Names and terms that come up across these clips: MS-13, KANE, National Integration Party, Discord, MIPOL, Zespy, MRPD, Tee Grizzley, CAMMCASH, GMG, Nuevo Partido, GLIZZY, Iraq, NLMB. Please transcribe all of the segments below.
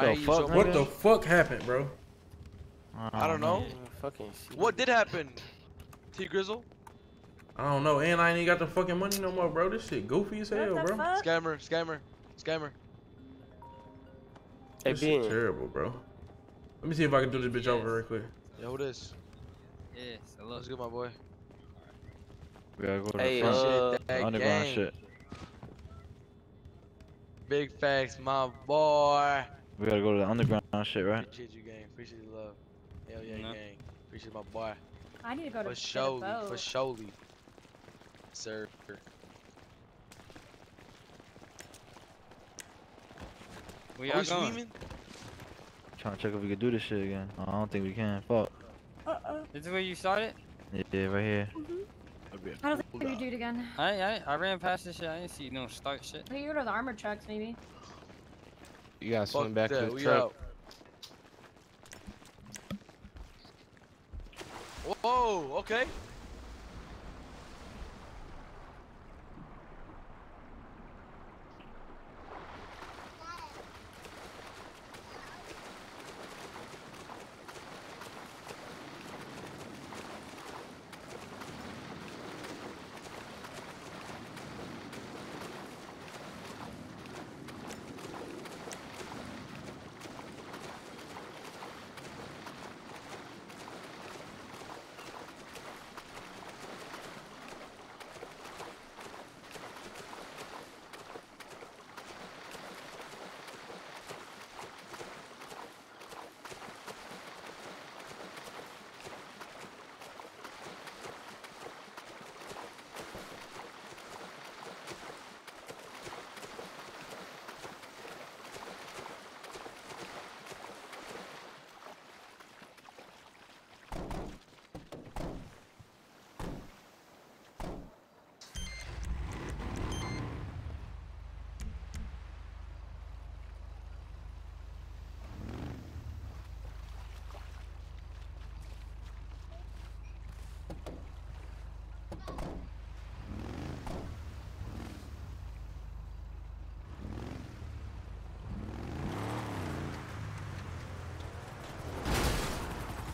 What the fuck happened, bro? I don't know. Fucking shit. What did happen? Tee Grizzle? I don't know, and I ain't got the fucking money no more, bro. This shit goofy as hell, bro. Fuck? Scammer. Hey, this shit terrible, bro. Let me see if I can do this bitch over real quick. Yo, who this? Yes, hello. What's good, my boy? We gotta go to the front. Underground shit. Big facts, my boy. We gotta go to the underground shit, right? Appreciate you, gang. Appreciate the love. Hell yeah, gang. Appreciate my boy. I need to go to the boat. For sure. Sir. We are swimming? Trying to check if we can do this shit again. Oh, I don't think we can. Fuck. Is this where you started? Yeah, right here. I don't think we can do it again. I ran past this shit. I didn't see no start shit. I think you go to the armored trucks, maybe. You gotta swim back to the truck. Whoa, okay.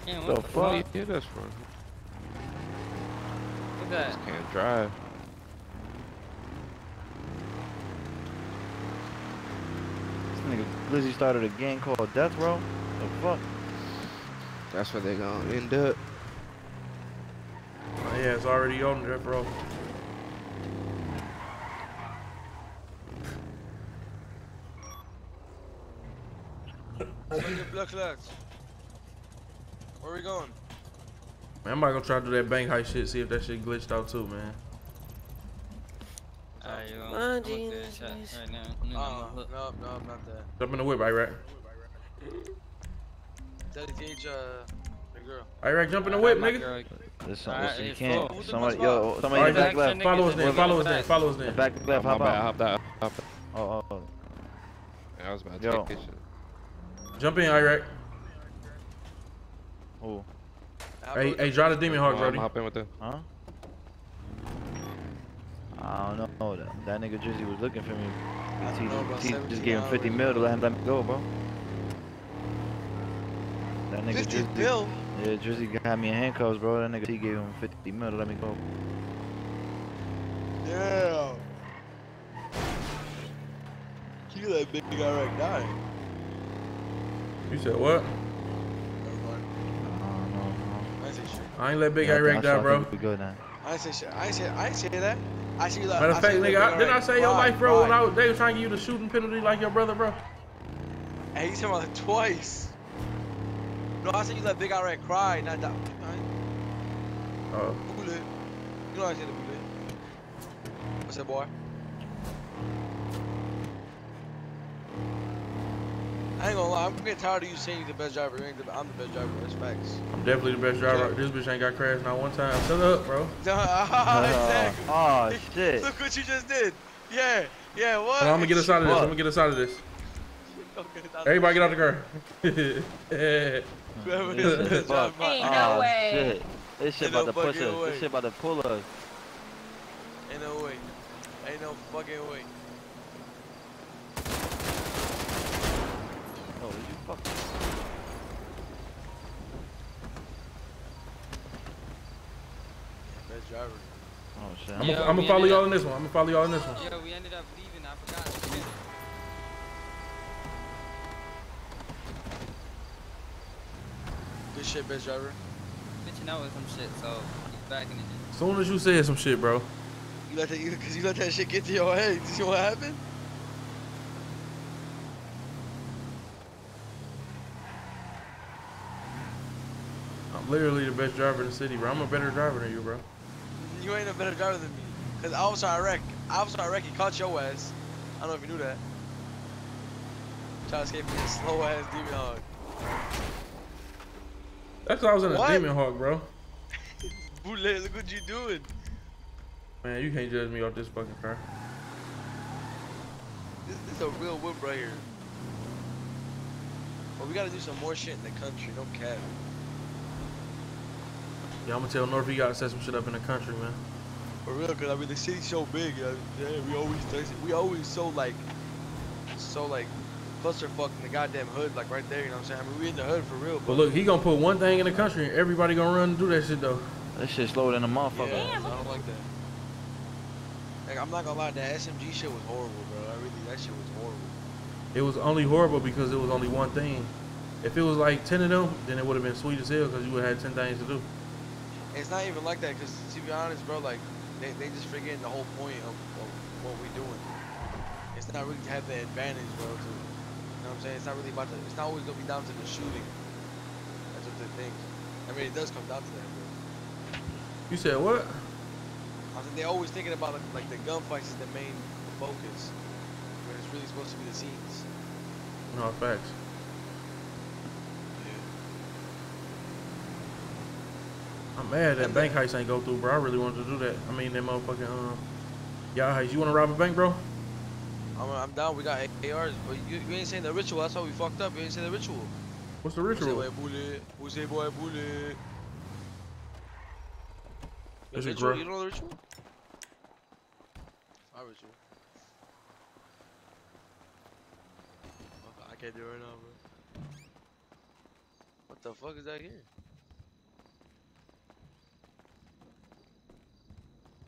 Man, what the fuck? Did this for? Look at that. Just can't drive. This nigga Glizzy started a game called Death Row. The fuck? That's where they gonna end up. Oh yeah, it's already on Death Row. Where we going? Man, I'm about to go try to do that bank heist shit, see if that shit glitched out too, man. Alright, you know, right now. No, not that. Jump in the whip, IRAQ. Dedicate, the girl. IRAQ, jump in the whip, nigga. Listen, you can't. Somebody in the back left. Follow us then. Back left, hop out. Oh. I was about to take this shit. Jump in, IRAQ. Oh. Hey, drive the Demon Hawk, Brody. Hop in with the... Huh? I don't know. That nigga Drizzy was looking for me. He just gave him 50 mil to let me go, bro. That nigga Drizzy. Yeah, Drizzy got me in handcuffs, bro. That nigga, he gave him 50 mil to let me go. Damn. You let big guy right die. You said what? I ain't let big IRAQ die, bro. I ain't say shit. I ain't say that. I see like. Matter of fact, nigga, didn't I say your life, bro? When they were trying to give you the shooting penalty like your brother, bro. Hey, you said about it twice. No, I said you let big IRAQ cry, not die. Oh. Bullet. You know I said the bullet. What's that, boy? I ain't gonna lie, I'm getting tired of you saying you're the best driver. I'm the best driver, that's facts. I'm definitely the best driver. This bitch ain't got crashed not one time. Shut up, bro. Exactly. Oh, shit. Look what you just did. Yeah, what? I'm gonna get us out of this. Okay, everybody get out the car. Ain't no way. This shit about to push us. This shit about to pull us. Ain't no way. Ain't no fucking way. driver. Oh shit. I'm gonna follow y'all in this one. Yo, we ended up leaving. I forgot. Good shit, bitch driver. Bitch, you know it's some shit, so he's back in the gym. As soon as you said some shit, bro. You let that, cause you let that shit get to your head. You see what happened? I'm literally the best driver in the city, bro. I'm a better driver than you, bro. You ain't a better driver than me. Cause I was IRAQ, he caught your ass. I don't know if you knew that. Trying to escape from this slow ass demon hog. That's why I was in a demon hog, bro. Bootleg, look what you doing. Man, you can't judge me off this fucking car. This is a real whip right here. But we gotta do some more shit in the country, no cap. Yeah, I'm gonna tell North you gotta set some shit up in the country, man. For real, cause I mean the city's so big, we always so like clusterfuck in the goddamn hood, like right there, you know what I'm saying? I mean we in the hood for real, but look, he gonna put one thing in the country and everybody gonna run and do that shit though. That shit's slower than a motherfucker. Yeah, so I don't like that. Like I'm not gonna lie, that SMG shit was horrible, bro. That shit was horrible. It was only horrible because it was only one thing. If it was like 10 of them, then it would have been sweet as hell because you would have had 10 things to do. It's not even like that, because to be honest, bro, like they just forgetting the whole point of what we doing. It's not really to have the advantage, bro. To, you know what I'm saying? It's not really about to. It's not always gonna be down to the shooting. That's what they think. I mean, it does come down to that, bro. You said what? I think they're always thinking about like the gunfights is the main focus, but it's really supposed to be the scenes. No facts. I'm mad that bank heist ain't go through, bro. I really wanted to do that. I mean, that motherfucking, y'all heist. You want to rob a bank, bro? I'm down. We got ARs, but you ain't saying the ritual. That's why we fucked up. You ain't saying the ritual. What's the ritual? Who's a boy bullet? Is it ritual? You don't know the ritual? It's our ritual. Fuck, I can't do it right now, bro. What the fuck is that here?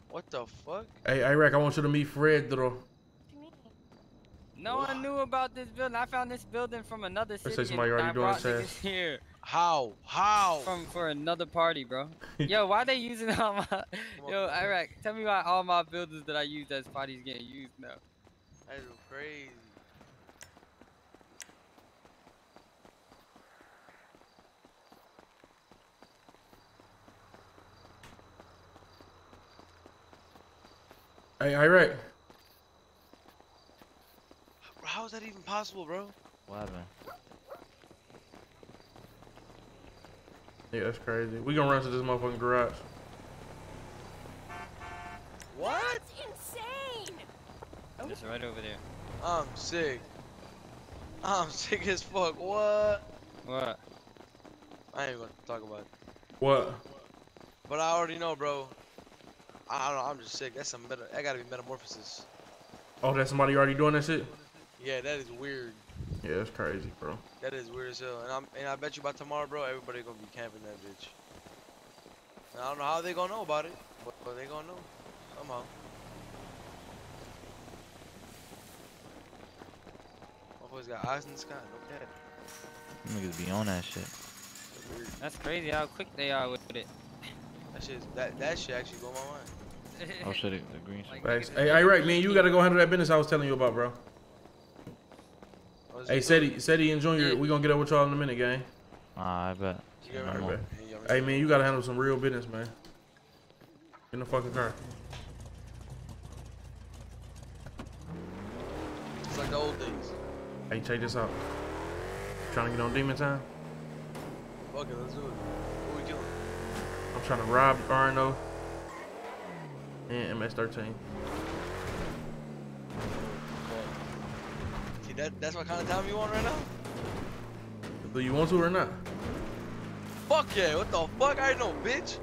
What the fuck? Hey, IRAQ, I want you to meet Fred, though. No one knew about this building. I found this building from another city. Here. How? How? For another party, bro. Yo, why they using all my? Yo, IRAQ, tell me why all my buildings that I used as parties getting used now. That is crazy. Hey, IRAQ. How is that even possible, bro? What happened? Yeah, that's crazy. We gonna run to this motherfucking garage. What? That's insane! It's right over there. I'm sick. I'm sick as fuck. What? What? I ain't gonna talk about it. What? But I already know, bro. I don't know, I'm just sick. That's some better. That gotta be metamorphosis. Oh, that's somebody already doing that shit? Yeah, that is weird. Yeah, that's crazy, bro. That is weird as hell. And I bet you by tomorrow, bro, everybody gonna be camping that bitch. And I don't know how they gonna know about it, but they gonna know. Somehow. My boy's got eyes in the sky. No cap. Niggas be on that shit. That's crazy how quick they are with it. That shit actually blew my mind. Oh shit, the green shit. Like, hey, IRAQ, man, you gotta go handle that business I was telling you about, bro. Hey, Seti and Junior, we gonna get up with y'all in a minute, gang. I bet. Hey, man, you gotta handle some real business, man. In the fucking car. It's like the old days. Hey, check this out. Trying to get on demon time? Fuck it, let's do it. Who we killing? I'm trying to rob RNO. And MS-13. See, that's what kind of time you want right now? Do you want to or not? Fuck yeah, what the fuck? I know, bitch.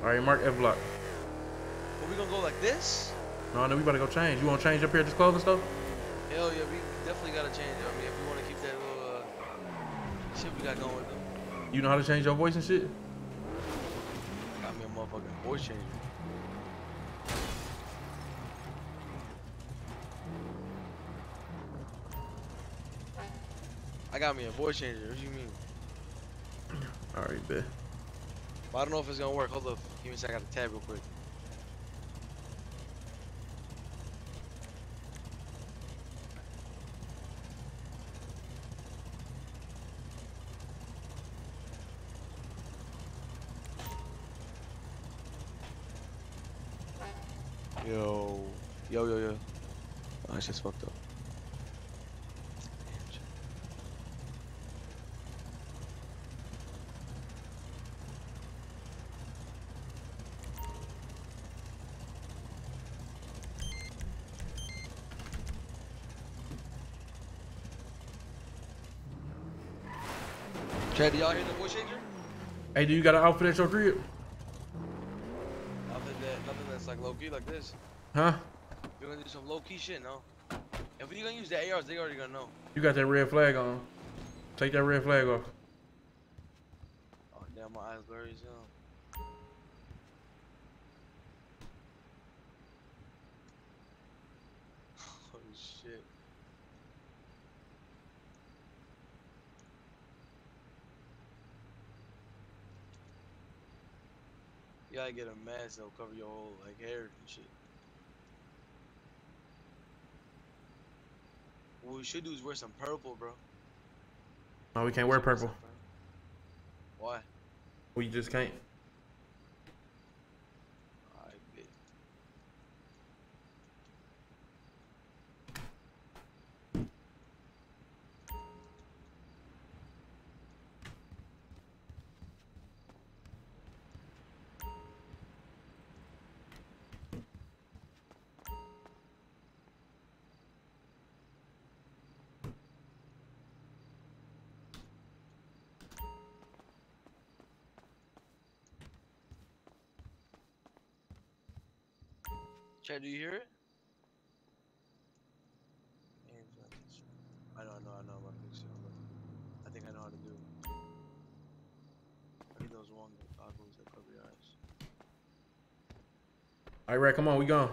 Alright, mark F block. Are we gonna go like this? No, we about to go change. You wanna change up here at this clothing stuff? Hell yeah, we definitely gotta change. I mean, if we wanna keep that little shit we got going though. You know how to change your voice and shit? Got me a motherfucking voice changer. I got me a voice changer. What do you mean? Alright, bet. But I don't know if it's gonna work. Hold up. Give me a second. I got the tab real quick. Yo. Yo, yo, yo. Oh, that shit's fucked up. Chad, do y'all hear the voice changer? Hey, do you got an outfit at your crib? Nothing that's like low key like this. Huh? You're gonna do some low key shit, no? If you're gonna use the ARs, they already gonna know. You got that red flag on. Take that red flag off. Oh damn, my eyes blurry as hell. Holy shit. You gotta get a mask that'll cover your whole like hair and shit. What we should do is wear some purple, bro. No, we can't wear purple. Why? We just can't. Alright, bitch. Chad, do you hear it? I know about to fix it. I think I know how to do it. I need those long goggles that cover your eyes. All right, Rack, come on, we gone.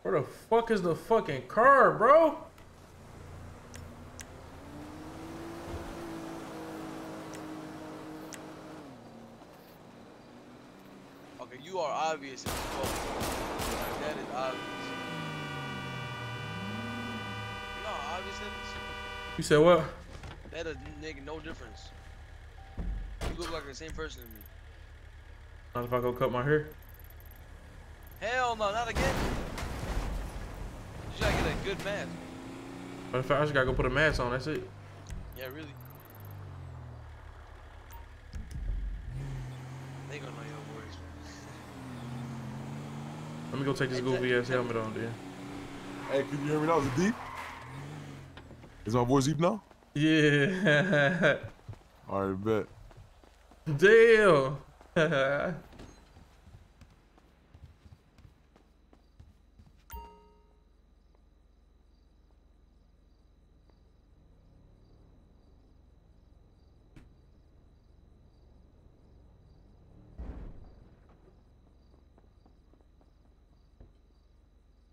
Where the fuck is the fucking car, bro? Okay, you are obvious as fuck. That is obvious. No, obvious is. You said what? That doesn't make no difference. You look like the same person to me. Not if I go cut my hair? Hell no, not again. You gotta get a good mask. Matter of fact, I just gotta go put a mask on, that's it. Yeah, really. They gonna know your voice. Let me go take this goofy ass helmet on, dude. Hey, can you hear me now? Is it deep? Is my voice deep now? Yeah. Alright, bet. Damn.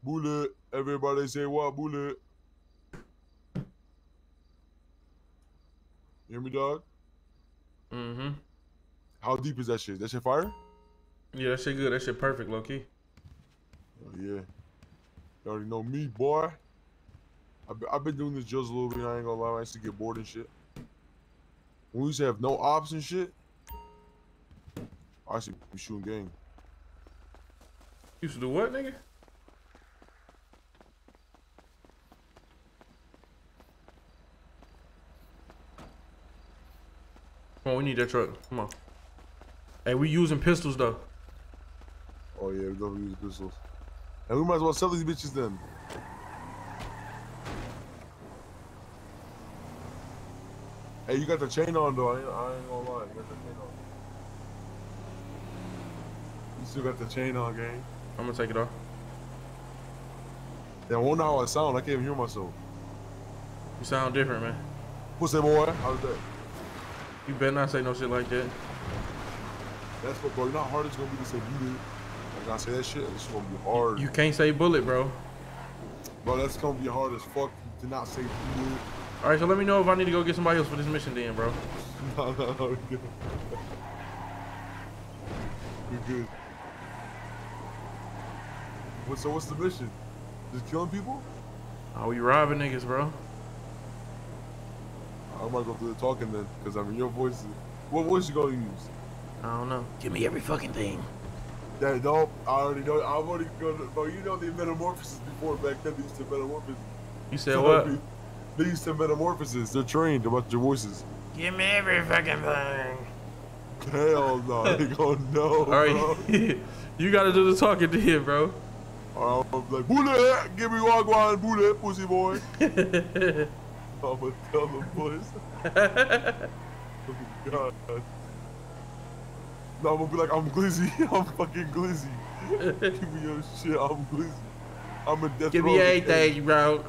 Bullet, everybody say what, bullet? Hear me, dog? Mm-hmm. How deep is that shit? That shit fire? Yeah, that shit good. That shit perfect, low-key. Oh, yeah. You already know me, boy. I've been doing this just a little bit. I ain't gonna lie. I used to get bored and shit. When we used to have no ops and shit, I used to be shooting game. You used to do what, nigga? Come on, we need that truck. Come on. Hey, we using pistols though. Oh yeah, we definitely using pistols. And we might as well sell these bitches then. Hey, you got the chain on though. I ain't gonna lie, you got the chain on. You still got the chain on, gang. I'm gonna take it off. Damn, I wonder how I sound. I can't even hear myself. You sound different, man. What's that, boy? How's that? You better not say no shit like that. That's what, bro. You know how hard it's gonna be to say bullet. Like I say that shit, it's gonna be hard. You can't say bullet, bro. Bro, that's gonna be hard as fuck to not say bullet. All right, so let me know if I need to go get somebody else for this mission then, bro. No, we're good. We're good. So what's the mission? Just killing people? Oh, we robbing niggas, bro. I might go through the talking then, because I mean, your voice is... What voice you gonna use? I don't know. Give me every fucking thing. Yeah, no, I already know. I've already gonna... Bro, you know the metamorphoses before back then. They used to metamorphoses. You said so what? They used to metamorphoses. They're trained about your voices. Give me every fucking thing. Hell no, they gonna know, Alright, you gotta do the talking to him, bro. Alright, I'm like, bullet, give me wagwan, bullet, pussy boy. I'ma tell them, boys. Oh, God. No, I'm gonna be like, I'm Glizzy. I'm fucking Glizzy. Give me your shit, I'm Glizzy. I'm a death. Give me anything, bro.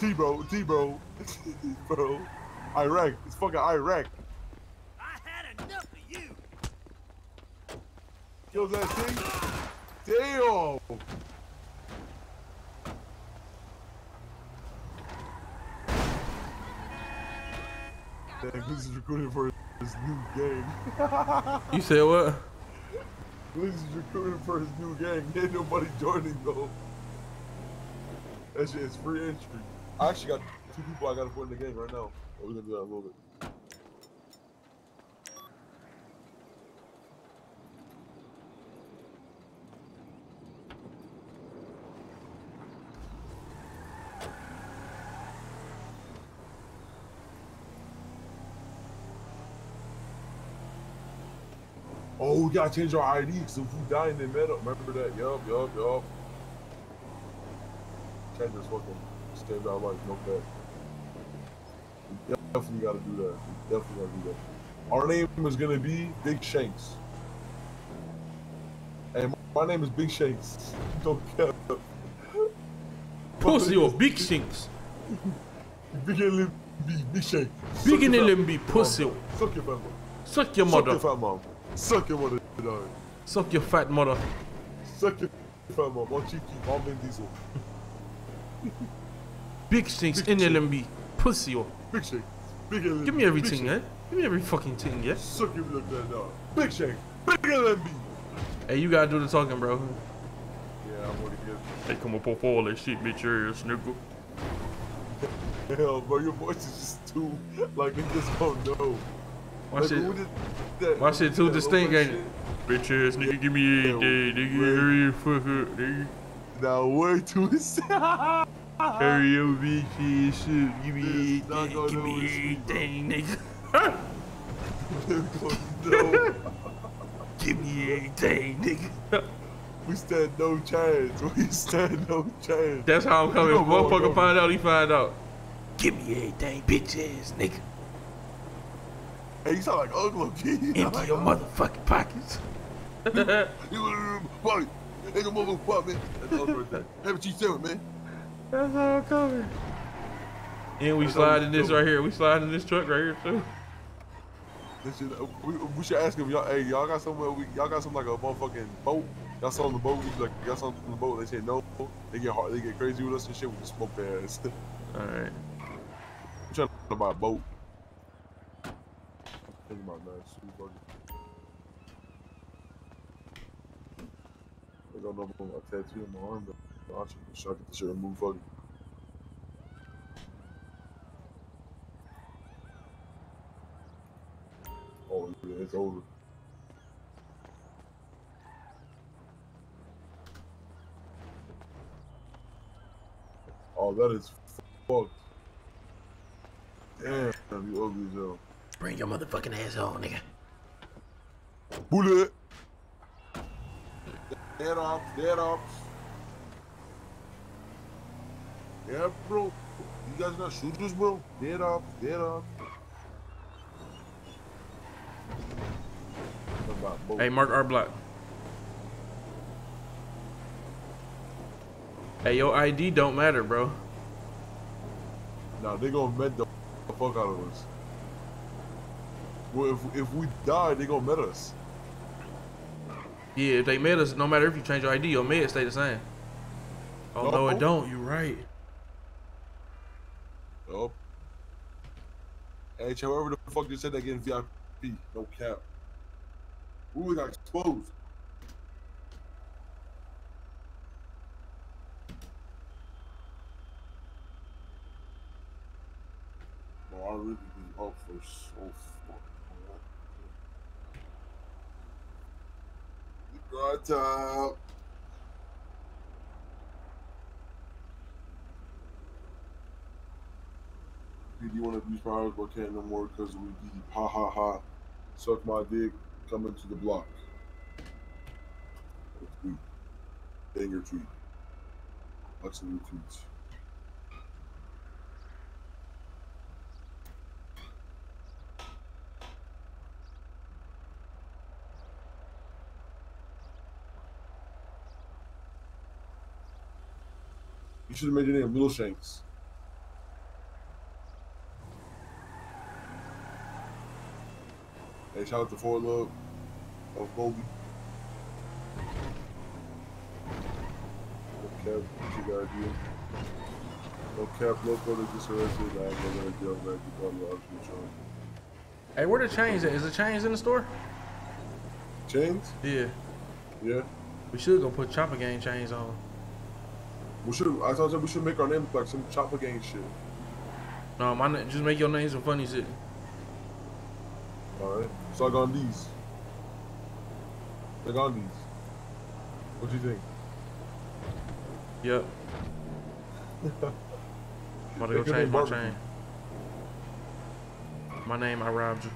T-bro, T-bro. Bro. Iraq. It's fucking Iraq. I had enough of you. Kill that thing. Damn. Dang, this is recruiting for his new game. You said what? This is recruiting for his new gang. Ain't nobody joining though. That shit is free entry. I actually got two people I gotta put in the game right now. We're gonna do that a little bit. Oh, we gotta change our ID, because if we die in the middle, remember that? Yup. Can't just fucking stand out like no bad. We definitely gotta do that. Our name is gonna be Big Shanks. And my name is Big Shanks. Don't care. Pussy or Big Shanks. Big NLMB, Big Shanks. Big NLMB, pussy. Suck your mother. Suck your mother. Suck your fat mom. Suck your mother, dog. Suck your fat mother. Suck your fat mom. I'll cheat you. I'm in diesel. Big Shanks, NLMB, pussy, yo. Big Shanks. Big NLMB. Give me everything, eh? Give me every fucking thing, yeah? Suck your look that dog. Big Shanks. Big NLMB. Hey, you gotta do the talking, bro. Yeah, I'm gonna get it. Hey, come up off all that shit, bitch, you're a snooker. Hell, bro, your voice is just too, like, it just don't know. My shit too distinct, ain't it? Bitch ass nigga, give me a day, nigga. Fuck up, nigga. Now way too distinct. Hurry your bitch ass up, give me a day, give me a day, nigga. Give me a day, nigga. We stand no chance. That's how I'm coming. Motherfucker find out, he find out. Give me a day, bitch ass nigga. Hey, you sound like Uncle G. Empty your motherfucking pockets. You little party. Ain't no motherfucker, man. That's all for that. Have what you doing, man. That's how I'm coming. And we sliding this right here. We sliding this truck right here too. This shit, we should ask him, y'all. Hey, y'all got somewhere? Y'all got something like a motherfucking boat? Y'all saw on the boat? We like y'all saw on the boat? They say no. They get hard. They get crazy with us and shit. We just smoke their ass. All right. I'm trying to buy a boat. About that. I got no tattoo on my arm, but I'm shocked at the shit and move fucking. Oh, yeah, it's over. Oh, that is fucked. Damn, you ugly as hell. Bring your motherfucking ass on, nigga. Bullet. Dead ops. Yeah, bro. You guys not shooters, bro? Dead ops. Hey, mark our block. Hey, your ID don't matter, bro. Nah, they gonna med the fuck out of us. Well, if we die, they gonna med us. Yeah, if they med us, no matter if you change your ID, your med stay the same. Oh, no, it don't. You're right. Nope. Hey, however the fuck you said they getting VIP. No cap. Ooh, it got exposed. Bro, I really been up for so fucking long. Right up. You want to be powers, but can't no more because we be ha ha ha. Suck my dick, coming to the block. Tweet. Banger tweet. Lots of new tweets. You should have made your name Little Shanks. Hey, shout out to Fort Love of Kobe. No cap, what you gotta do? No cap, local that gets arrested. I ain't gonna jail back to all the options. Hey, where the chains at? Is the chains in the store? Chains? Yeah. Yeah. We should go put Chopper Gang chains on. We should. I thought we should make our names like some Chopper Gang shit. No, my name. Just make your name some funny shit. Alright, so I got these. I got these. What do you think? Yep. I'm about to go change my chain. My name, I robbed you.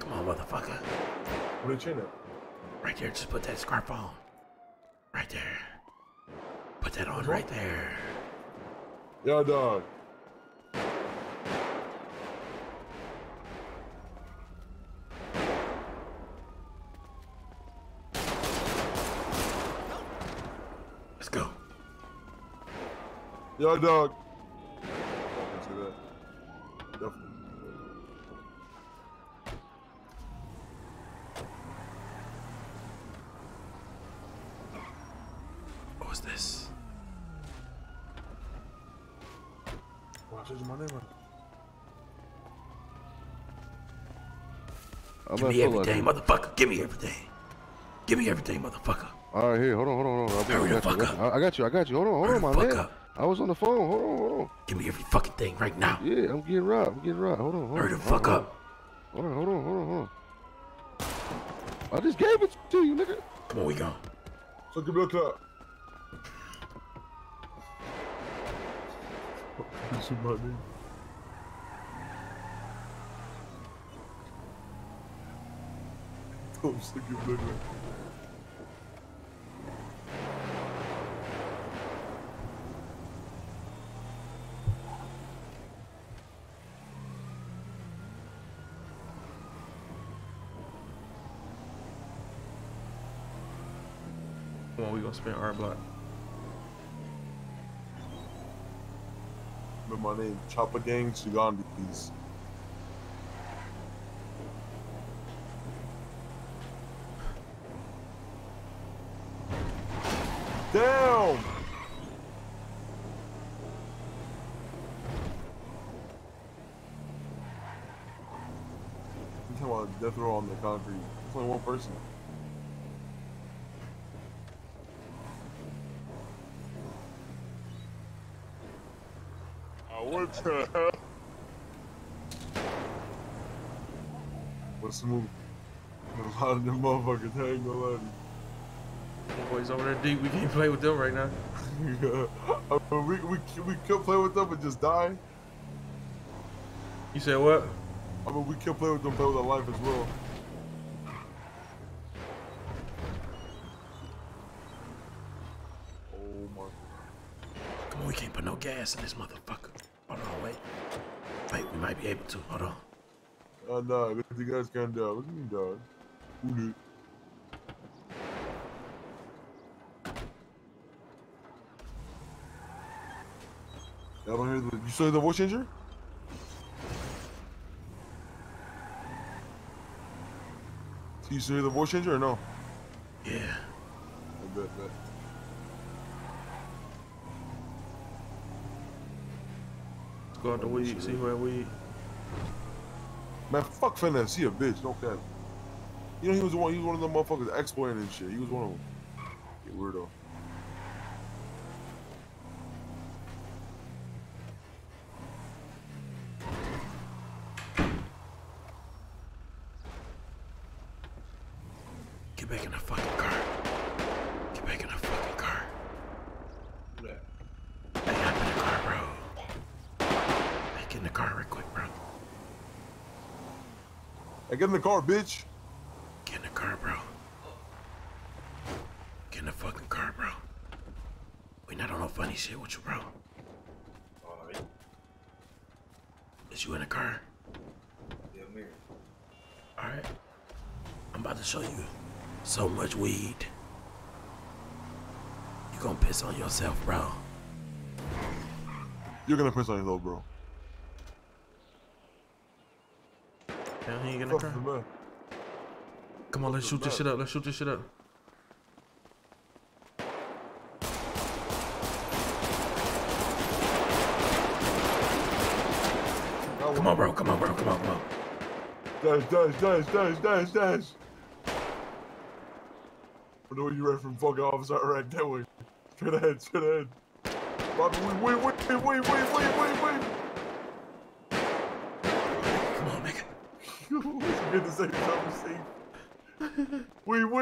Come on, motherfucker. Where did you chain it? Right there, just put that scarf on. Right there. Put that on right there. Yo, dog. Let's go. Yo, dog. Give me everything, motherfucker. Give me everything. Give me everything, motherfucker. All right, here. Hold on, hold on, hold on. Hurry the fuck up. I got you. I got you. Hold on, hold on, my man. I was on the phone. Hold on, hold on. Give me every fucking thing right now. Yeah, I'm getting robbed. I'm getting robbed. Hold on, hold on. Hurry the fuck up. Hold on, hold on, hold on, hold on. I just gave it to you, nigga. Come on, we gone. So give me a clap. This is my name. I'm sick of looking. Come on, we gonna spend our block. Remember my name, Chopper Gang Chigandi, please. Damn! You talking about death row on the concrete? It's only one person. Oh, what the hell? What's the move? There's a lot of them motherfuckers. I ain't gonna lie to you. Boys over there deep, we can't play with them right now. Yeah. I mean, we could play with them and just die. You said what? I mean, we can play with them, play with our life as well. Oh my God. Come on, we can't put no gas in this motherfucker. Hold on, wait. Wait, we might be able to. Hold on. No, nah, the guys can't die. Look at me die. Who did? I don't hear the. You saw the voice changer? You still hear the voice changer or no? Yeah. I bet. Let's go out the weed, see where we. Man, fuck Finesse, he a bitch, don't cap. You know he was one of them motherfuckers exploiting and shit. He was one of them. You weirdo. Get back in the fucking car. Yeah. Hey, hop in the car, bro. Hey, get in the car real quick, bro. Hey, get in the car, bitch. Get in the car, bro. Get in the fucking car, bro. We not on no funny shit with you, bro. Alright. Is you in the car? Yeah, I'm here. Alright. I'm about to show you. So much weed. You gonna piss on yourself, bro. You're gonna piss on yourself, bro. Down here, you gonna cry? Come on, let's shoot this shit up. Let's shoot this shit up. Come on, bro. Dash. I know you ran from fucking officer right that way. Straight ahead. Bobby, wait. Come on, nigga. You get the same time we see. Wait. Go.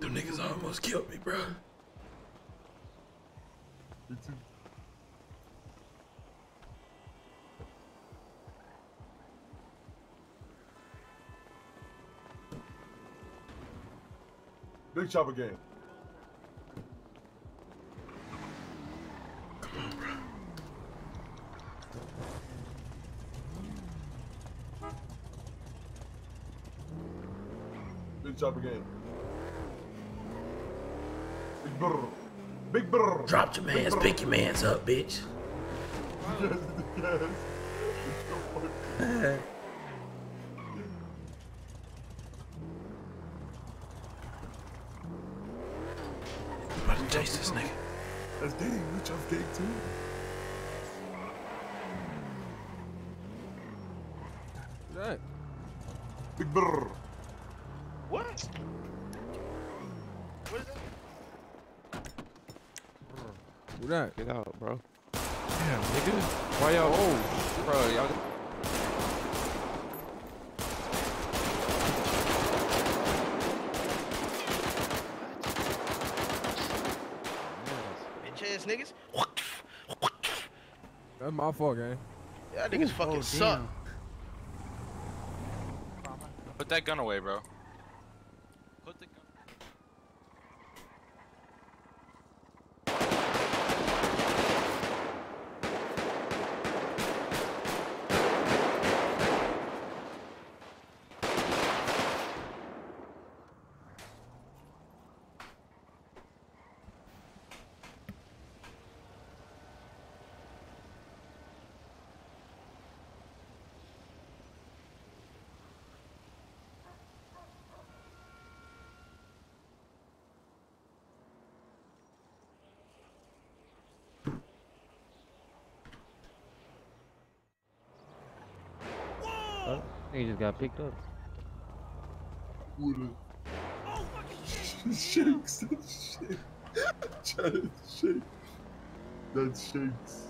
No. Niggas almost killed me, bro. Me too. Big chopper game. Come on, bro. Big chopper game. Big brr. Drop your mans, pick your mans up, bitch. Yes. I'm about to chase this nigga. That's Dave, which I'm Dave too. What's that? Big brr. What? What is that? Who that? Get out, bro. Damn, nigga. Why y'all old? Bro, y'all... Bitch-ass niggas. That's my fault, gang. Y'all niggas fucking suck. Put that gun away, bro. He just got picked up. What a... Oh, fucking shakes. Shakes. That shakes. That shakes.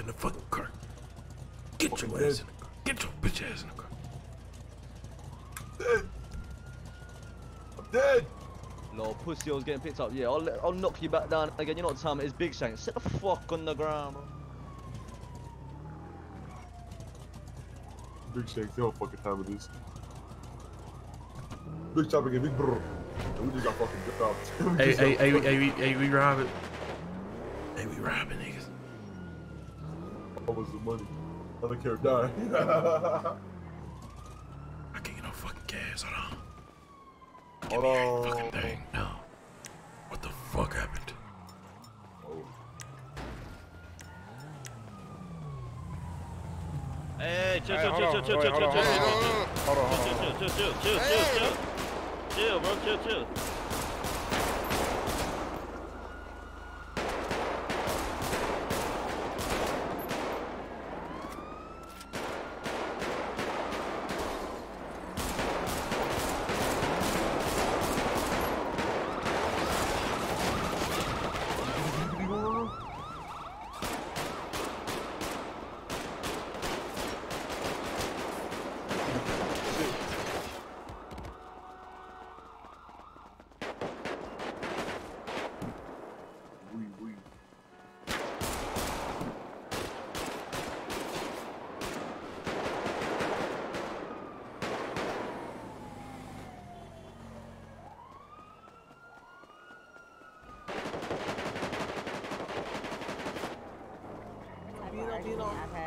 in the fucking car. Get your ass in the car. Get your bitch ass in the car. Dead. I'm dead. Lord, pussy, I was getting picked up. Yeah, I'll knock you back down again. You know what time it is, Big Shank. Sit the fuck on the ground, bro. Big Shank, you know what fucking time it is. Big Chopper again, big brr. We just got fucking dipped out. Hey, we robbing. Hey, we robbing, niggas. What was the money? I don't care, die. I can't get no fucking gas, hold on. Give me that fucking thing. No. What the fuck happened? Oh. Hey, chill, bro, chill.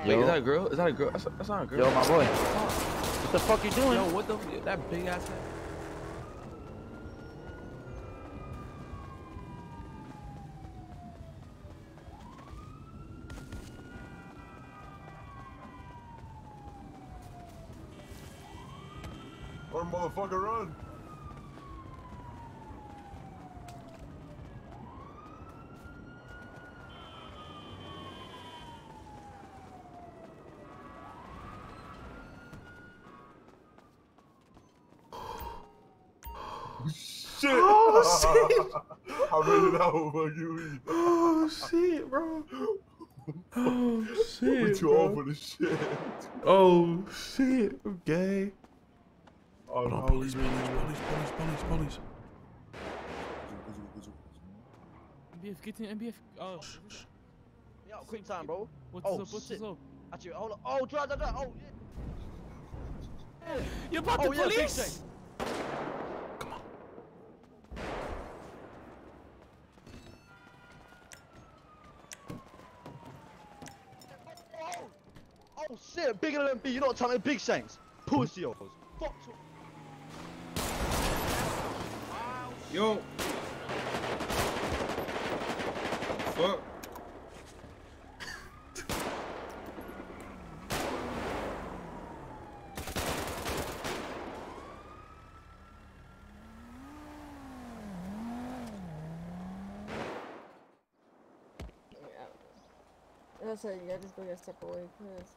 Wait, is that a girl? Is that a girl? That's not a girl. Yo, my boy. What the fuck you doing? Yo, what the fuck? That big ass head. Run, motherfucker, run! Shit. Oh shit! I made it out with you. Oh shit, bro. Oh shit. We too old for this shit. Oh shit, okay. Oh, no, police. NBF, get in, NBF. Oh. Yeah, quick time, bro. What's up? Actually, hold on. Oh, drive. Oh, yeah. You're about to police! Yeah, oh shit, big NLMB, you're not talking Big Shanks. Pussy yours. Fuck you. Yo. Fuck. That's it, yeah, just go get a step away, please.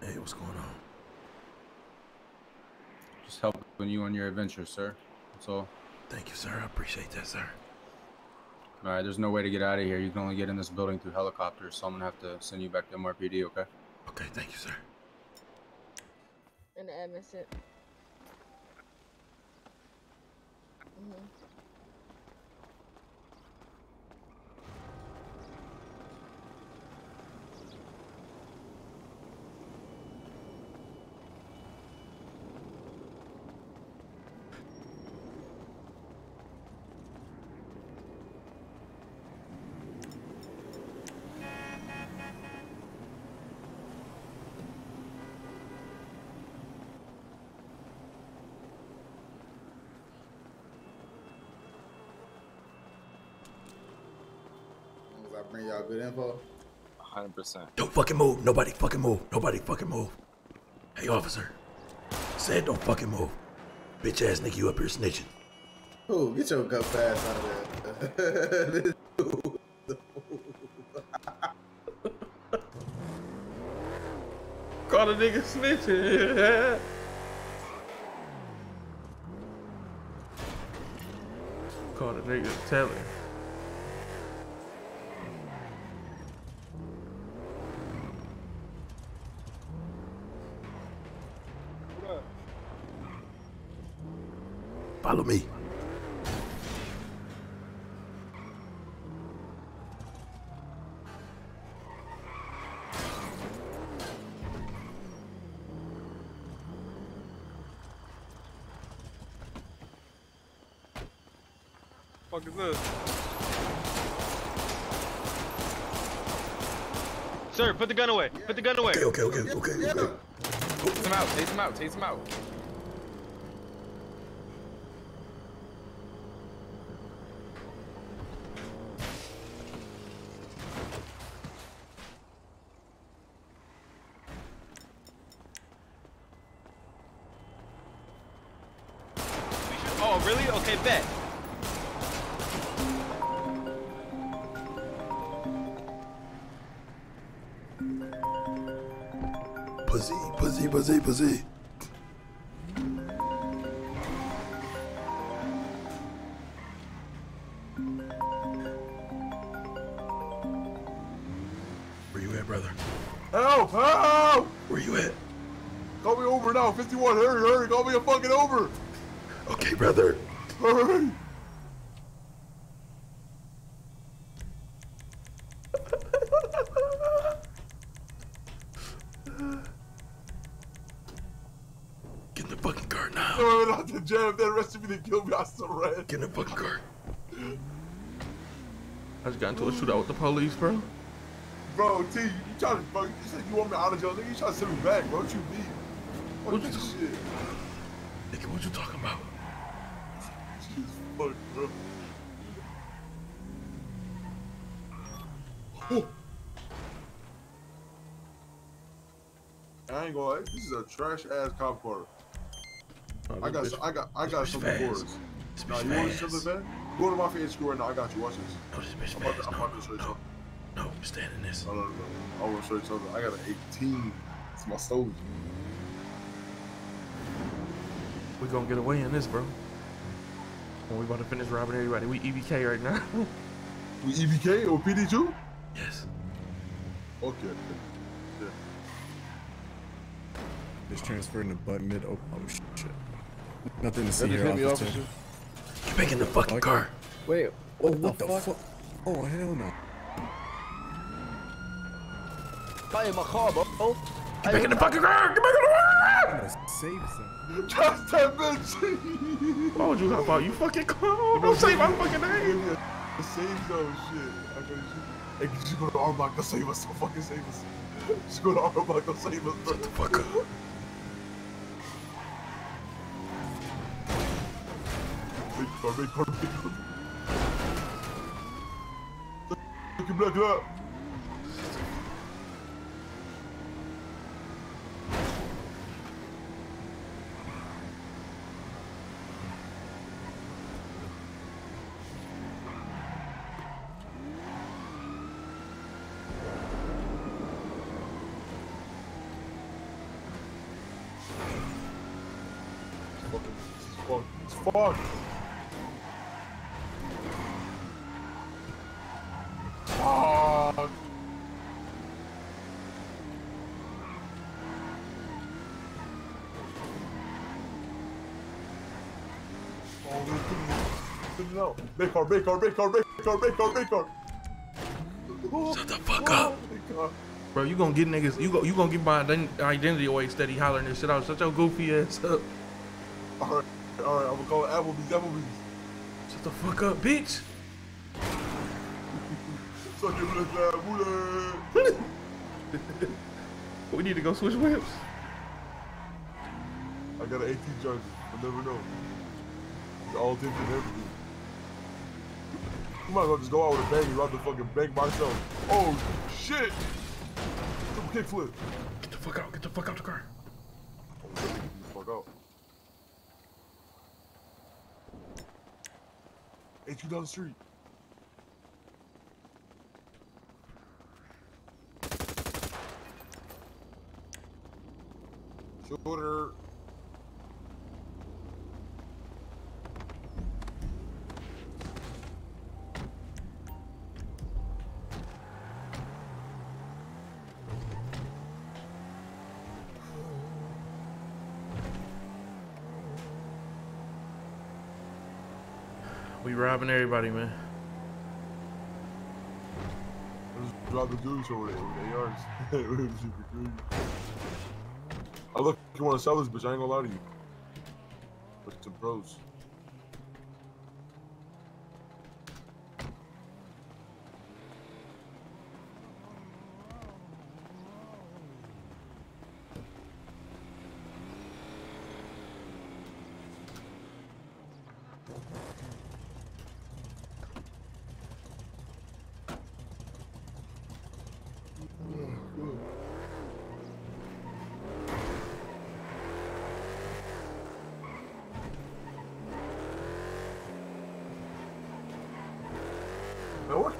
Hey, what's going on? Just helping you on your adventure, sir. That's all. Thank you, sir. I appreciate that, sir. All right, there's no way to get out of here. You can only get in this building through helicopters, so I'm gonna have to send you back to MRPD, okay? Okay, thank you, sir. And I miss it. I bring y'all good info? 100%. Don't fucking move. Nobody fucking move. Nobody fucking move. Hey, officer. Said don't fucking move. Bitch ass nigga, you up here snitching. Ooh, get your gut ass out of there. caught a nigga snitching. Caught a nigga telling. Follow me. What the fuck is this? Sir, put the gun away. Put the gun away. Okay. Taste him out. Taste him out. Oh, really? Okay, bet. Pussy. Where you at, brother? Help! Help! Where you at? Call me over now, 51. Hurry! Call me a fucking over. Okay, brother. Hurry! Jam, if they arrested me, they killed me, I surrender. Get in the fucking car. I just got into a shootout with the police, bro. Bro, T, you trying to fuck, you said you want me out of jail, nigga, you trying to send me back, bro, what you mean? What you shit? Nigga, what you talking about? Jesus fuck, bro. Oh. I ain't gonna lie, this is a trash-ass cop car. I got some boards. Nah, you want something bad? Go to my favorite score now. I got you. Watch this. No, this bitch No, stand in this. No. I want to show you something. I got an 18. It's my soldier. We gonna get away in this, bro. When we about to finish robbing everybody, we EBK right now. We EBK or PD2? Yes. Okay. Yeah. Just transferring the button mid. Oh shit. Nothing to see here, officer. You're making the fucking car. Wait, what the fuck? Oh, hell no. I am a car, bro. Get back in the fucking car! Get back in the car! Save some. Trust that bitch! Why would you help out? You fucking clone! Don't save my fucking name! Save those shit. I gotta shoot. Hey, she's gonna arm lock, go save us. Don't fucking save us. She's gonna arm lock, go save us. Shut the fuck up. Big car. Look at black up. It's fucked. No. Big car. Shut the fuck up. Oh, bro, you gonna get niggas, you gonna get my identity away steady hollering this shit out. Shut your goofy ass up. Alright, I'm gonna call it Applebee's. Shut the fuck up, bitch. We need to go switch whips. I got an 18 charger. I'll never know. It's all different and everything. You might as well just go out with a bang and rob the fucking bank myself. Oh shit! Kickflip. Get the fuck out the car. Oh, get the fuck out. HQ down the street. We robbing everybody, man. Just drop the dudes over there with their yards. I look you want to sell this bitch, I ain't gonna lie to you. But some pros.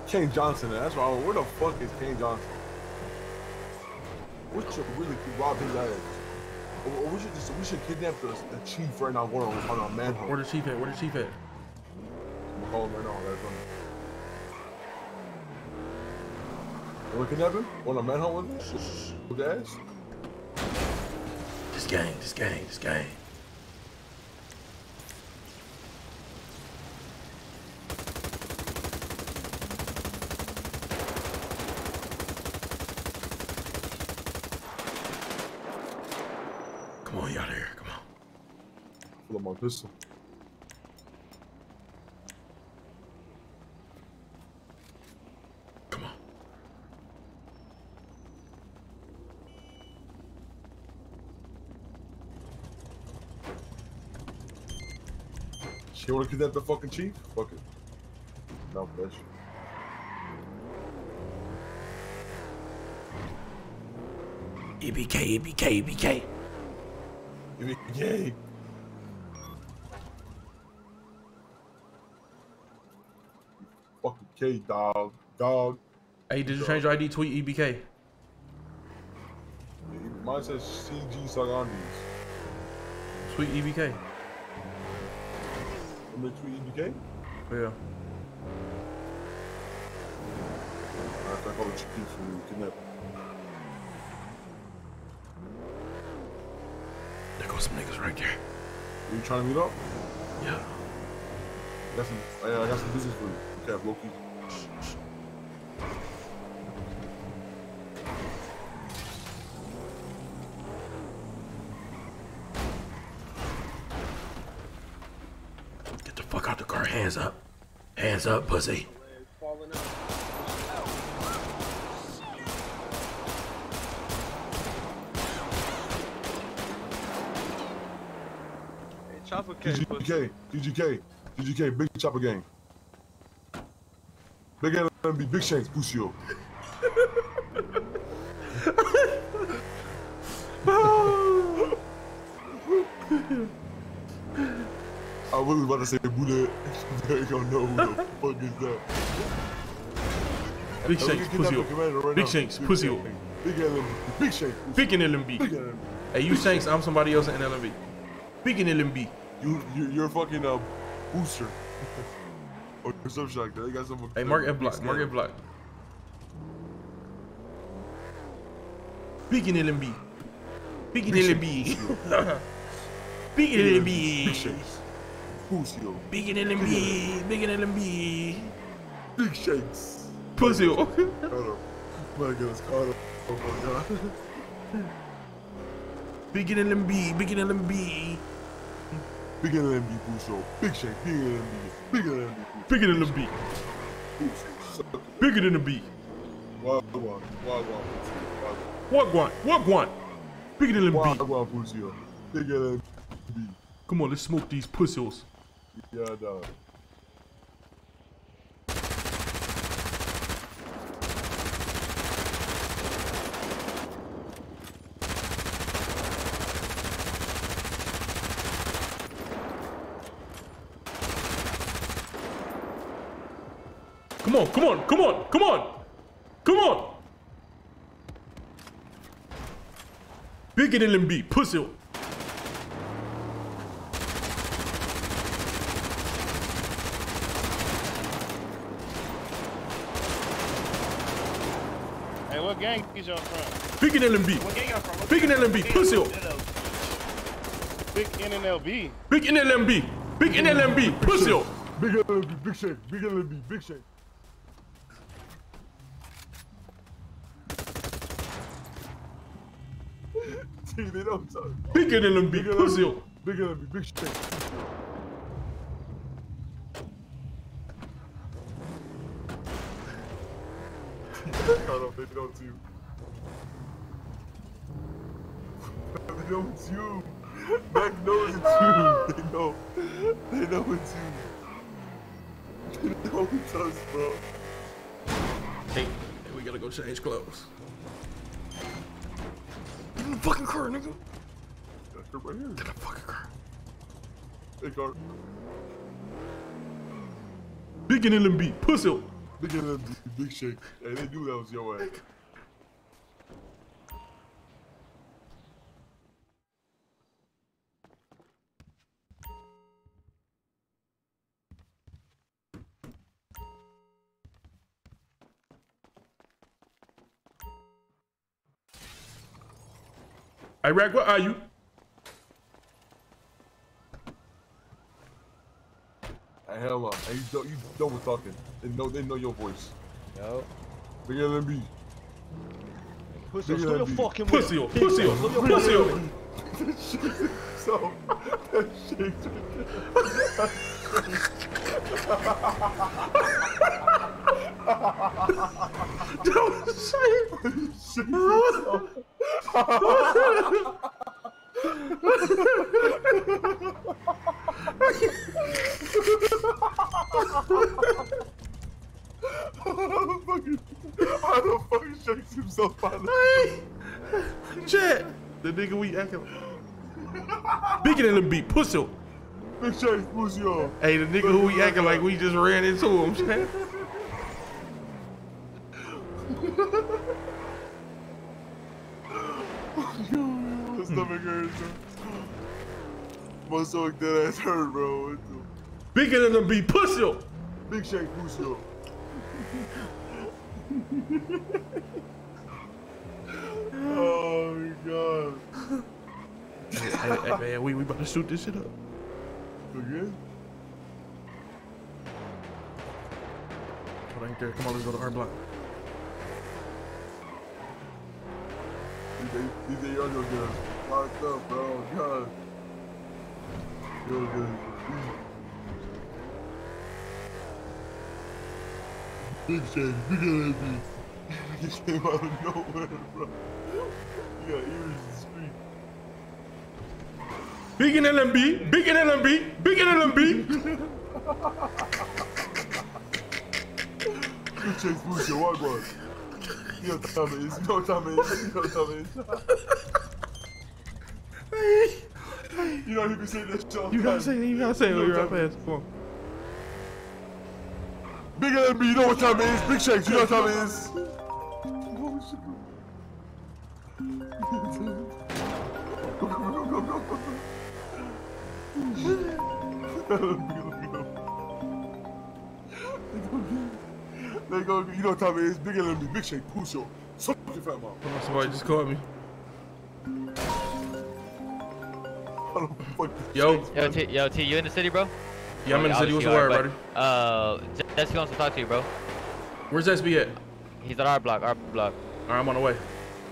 Kane Johnson, that's why. Where the fuck is Kane Johnson? We should really rob his ass. Or we should kidnap the chief right now. We're on a manhunt. Where the chief at? Where the chief at? I'm gonna call him right now. That's funny. We're kidnapping him? On a manhunt with him? With ass? This gang. Come on, you out of here, come on. Pull up my pistol. Come on. You wanna kidnap the fucking chief? Fuck it. No, bitch. EBK. Yay! Fucking K, dog. Hey, did you change your ID? Tweet EBK. Mine says CG Sagandis. Tweet EBK. I'm gonna tweet EBK? Yeah. Alright, I call the chief from kidnap. Some niggas right there. You trying to meet up? Yeah. I got some business for you. Okay, Loki. Get the fuck out the car. Hands up, pussy. DGK, big chopper gang. Big NLMB, big shanks, Pusio. I was about to say bullet. They don't know who the fuck is that. Big shanks, Pusio. Right big shanks, Pusio. Big NLMB, big shanks. Big NLMB. Hey, you shanks, I'm somebody else in NLMB. Big NLMB. You're fucking a booster. Or some shit like that. They got some. Hey, Mark F Block. Big NLMB. Big NLMB. Big NLMB. Pusio. Big NLMB. Big NLMB. Big shakes. Pusio. My goodness, caught up. Oh my god. Big NLMB. Big NLMB. Big NLMB Pusio, big shake, big NLMB, bigger than the B. Bigger than the B. Wagwan. Bigger than the B. Wagwan Pusio, bigger than B. Come on, let's smoke these pussies. Yeah, dog. Come on! Bigger than LMB, pussy! Hey, what gang is y'all from? Bigger than LMB! What gang y'all from? Bigger than LMB, pussy! Big NLMB! Big NLMB, pussy! Big LMB, big shake, big LMB, big shake. Dude, they don't talk. Big LMB, big pussy. Big LMB, big shake. No, they don't do. They don't do. Mac knows it's you. They know. They know it's you. No, it's us, bro. Hey, we gotta go change clothes. Get in the fucking car, nigga. That's right here. Get in the fucking car. Hey, car. Big NLMB, pussy. Big NLMB, big shake. Hey, they knew that was your ass. Iraq, where are you? Hey, hell up. Hey, you double talking. They know your voice. Yo. Big LMB. Pussy, slow your fucking pussy up. Pussy up. Pussy up. That shit. So, that shit. Don't say it. Shit. How the fuck shakes himself out of hey. Chat. The nigga we acting bigger than the beat, pussy. Big shakes, pussy off. Hey, the nigga who we acting like we just ran into him, chat. Stomach hurts. My stomach dead ass hurt, bro. Bigger than them be pussy. Big shake pussy. Oh my god. Hey, man, we about to shoot this shit up. Okay. Hold on right there. Come on, let's go to our block. These y'all gonna get us locked up, bro. God. You're good. Big shake, big LMB. You came out of nowhere, bro. You got ears in the street. Big LMB, big LMB, big LMB. Big shake, boost your white boy. Yo, Thomas, yo, Thomas, yo, Thomas. Hey, hey. You know you can say that shit. You gotta say it when you're out fast. Come on. Big LMB, you know what time it is. Big shakes, you know what time it is. Go. They go, you know what time it is. Big LMB, big shake, pussy. Suck your fat mouth. Somebody just called me. Yo, T, you in the city, bro? Yeah, I'm in the city. What's the word, buddy? Zespy wants to talk to you, bro. Where's Zespy at? He's at our block, All right, I'm on the way.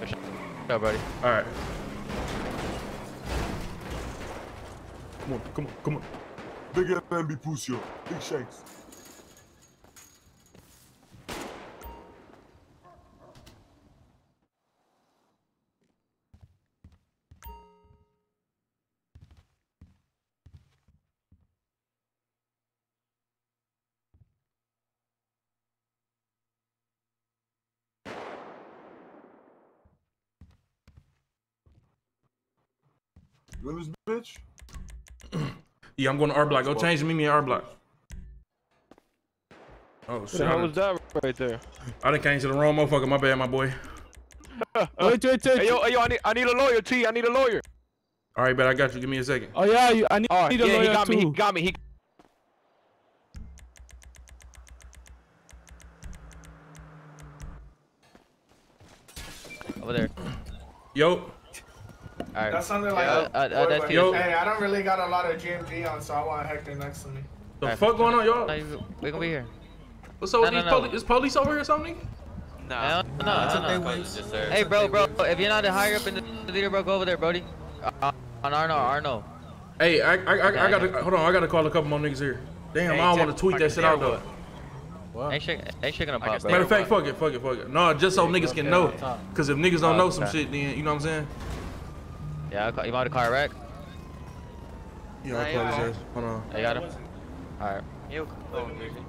What's up, buddy? All right. Come on. Big LMB, pussy. Big shakes. You in this bitch? Yeah, I'm going to R block. Go change me at R block. Oh shit! How was that right there? I done came to the wrong motherfucker. My bad, my boy. Wait. Hey, yo, I need a lawyer, T. I need a lawyer. All right, bet I got you. Give me a second. Oh yeah, I need a lawyer he got too. He got me. Over there. Yo. Right. That's something like, hey, I don't really got a lot of GMG on, so I want Hector next to me. The fuck going on, y'all? We're gonna be here. What's up with these police? Is police over here or something? No. No. Hey, bro, if you're not higher up in the leader, bro, go over there, Brody. On Arno. Hey, I gotta, hold on, I gotta call a couple more niggas here. Damn, I don't wanna tweet that shit out though. What? Ain't shit gonna pop. Matter of fact, fuck it. No, just so niggas can know. Cause if niggas don't know some shit, then, you know what I'm saying? Yeah, you bought a car wreck? Yeah, I call his ass. Hold on. I got him. Alright. You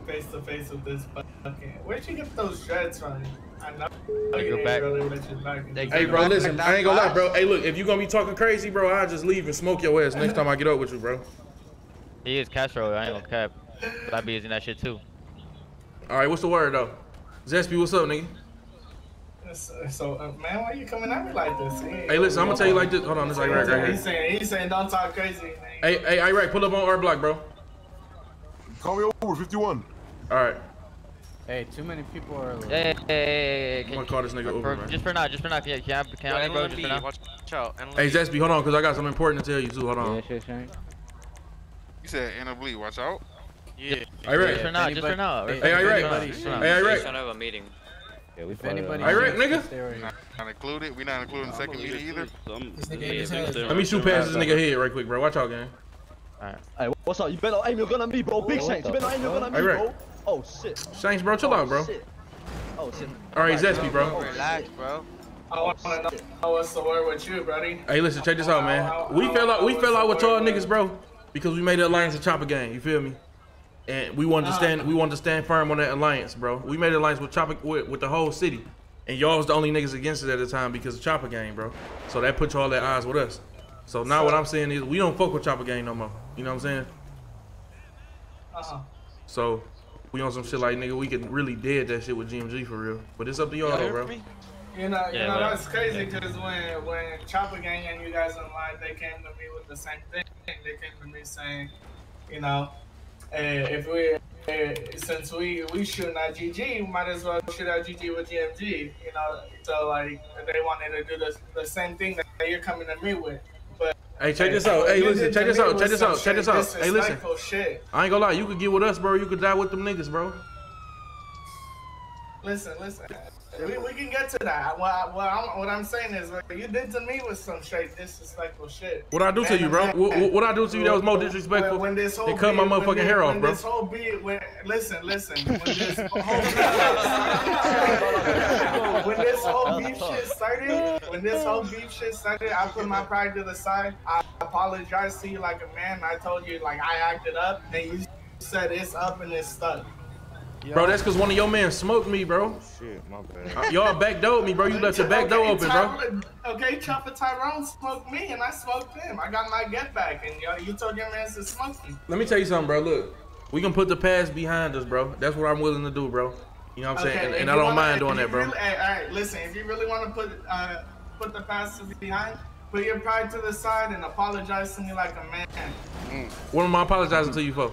face to face with this fucking. Where'd you get those dreads from? I'm not. Hey, bro, listen, I ain't gonna lie, bro. Hey, look, if you gonna be talking crazy, bro, I'll just leave and smoke your ass next time I get up with you, bro. He is Castro, I ain't gonna cap. But I be using that shit too. All right, what's the word though? Zespy, what's up, nigga? Man, why you coming at me like this? Hey, listen, I'm gonna tell you like this. Hold on, this like right here. He's saying, don't talk crazy. Hey, Iraq, pull up on our block, bro. Call me over 51. All right. Hey, too many people are. Hey, I'm gonna call this nigga over, man. Just for not, yeah, can't, bro, just for not. Watch out. Hey, Zespy, hold on, cause I got something important to tell you too. Hold on. You said NLMB, watch out. Yeah. Iraq. Just for now. Hey, Iraq. Don't have a meeting. Yeah, we anybody. Iraq, nigga. We're not including the second meeting either. Let me shoot past this nigga head right quick, bro. Watch out, gang. Alright. Hey, what's up? You better aim your gun at me, bro. Big Shanks. You better aim your gun at me, bro. Oh shit. Shanks, bro, chill out, bro. Oh shit. Alright, Zespy, bro. Relax, bro. I wanna know what's the word with you, buddy. Hey, listen, check this out, man. We fell out with y'all niggas, bro, because we made an alliance with Chopper Gang. You feel me? And we wanted to stand firm on that alliance, bro. We made an alliance with Chopper, with the whole city, and y'all was the only niggas against it at the time because of Chopper Gang, bro. So that put y'all at odds with us. So now what I'm saying is we don't fuck with Chopper Gang no more. You know what I'm saying? So we on some shit like, nigga, we could really dead that shit with GMG for real. But it's up to y'all, bro. You know that's crazy because when Chopper Gang and you guys online, they came to me with the same thing. They came to me saying, you know. Since we shooting at GG, we might as well shoot at GG with GMG, you know. So like they wanted to do the same thing that you're coming to me with. But hey, check this out. Hey, listen, check this out. Hey, listen. Shit. I ain't gonna lie, you could get with us, bro. You could die with them niggas, bro. Listen. We can get to that. What I'm saying is, like, you did to me with some straight disrespectful shit. What I do to you, bro? What I do to you that was more disrespectful? They cut my motherfucking hair off, bro. This whole beat, listen. When this whole beef shit started, I put my pride to the side. I apologized to you like a man. I told you, like, I acted up, and you said it's up and it's stuck. Bro, that's because one of your men smoked me, bro. Shit, my bad. Y'all backdoored me, bro. You left your back door open, bro. Okay, Chopper Tyrone smoked me, and I smoked him. I got my get back, and you told your man to smoke me. Let me tell you something, bro. Look, we can put the past behind us, bro. That's what I'm willing to do, bro. You know what I'm saying? And I don't mind doing that, bro. All right, listen. If you really want to put the past behind, put your pride to the side and apologize to me like a man. What am I apologizing to you for?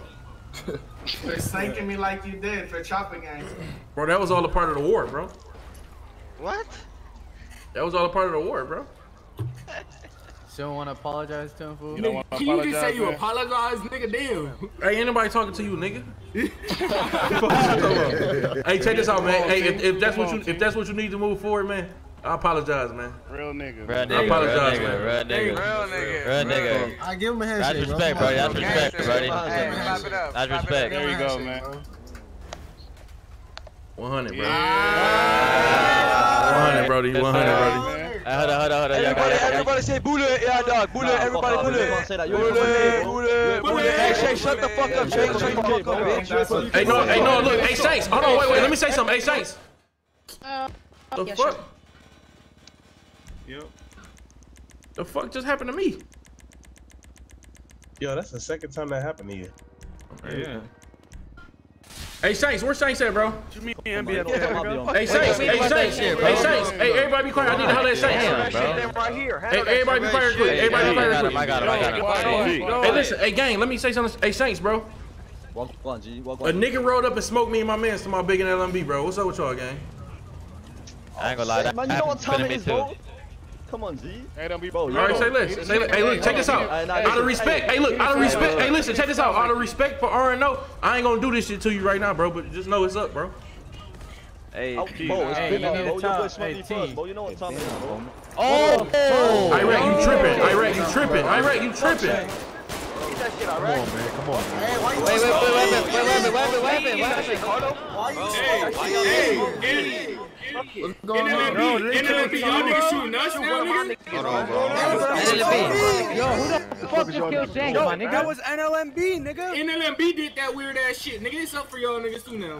For slanking me like you did for Chopper Gang. Bro, that was all a part of the war, bro. What? That was all a part of the war, bro. You don't want to apologize to him, fool? You don't can you just say you apologize, nigga? Damn. Hey, anybody talking to you, nigga? Hey, check this out, man. Hey, if that's what you need to move forward, man, I apologize, man. Real nigga. I apologize, man. Real nigga. I give him a handshake. That's respect, bro. That's respect, buddy. That's respect. There you go, man. 100, bro. 100, Brody. 100, Brody. Hold on. Everybody say bullet, yeah, dog. Bullet, everybody bullet. Hey, Shanks, shut the fuck up, Shanks. Hey, no, look. Hey, Shanks. Hold on, wait. Let me say something. Hey, Shanks. The fuck? Yep. The fuck just happened to me? Yo, that's the second time that happened to you. Yeah. Hey, Shanks, where's Shanks at, bro? What you mean, NBA? Yeah, hey, Shanks, hey, Shanks. Hey, everybody be quiet. I need to holler at Shanks. Hey, everybody be quiet. Everybody be quiet. I got him. Hey, listen. Hey, gang, let me say something. Hey, Shanks, bro. A nigga rolled up and smoked me and my mans to my big NLMB, bro. What's up with y'all, gang? I ain't gonna lie, that happened to me too. Come on, G. Hey, don't be bold. All right, say less. Hey, look, check this out. Out of respect. Hey, look, out of respect. Hey, listen, check this out. Out of respect for R&O, I ain't gonna do this shit to you right now, bro. But just know it's up, bro. Hey, oh, bro, it's been up, bro. Your boy smoking first, bro. You know what time it is, bro. Oh! IRAQ, you tripping. IRAQ, you tripping. IRAQ, you tripping. Come on, man. Come on, man. Wait, what's going on? NLMB, y'all niggas shooting us now, nigga? Hold on, bro. NLMB. Yo, who the fuck just killed James, my nigga? That was NLMB, nigga. NLMB did that weird ass shit, nigga. It's up for y'all niggas too now.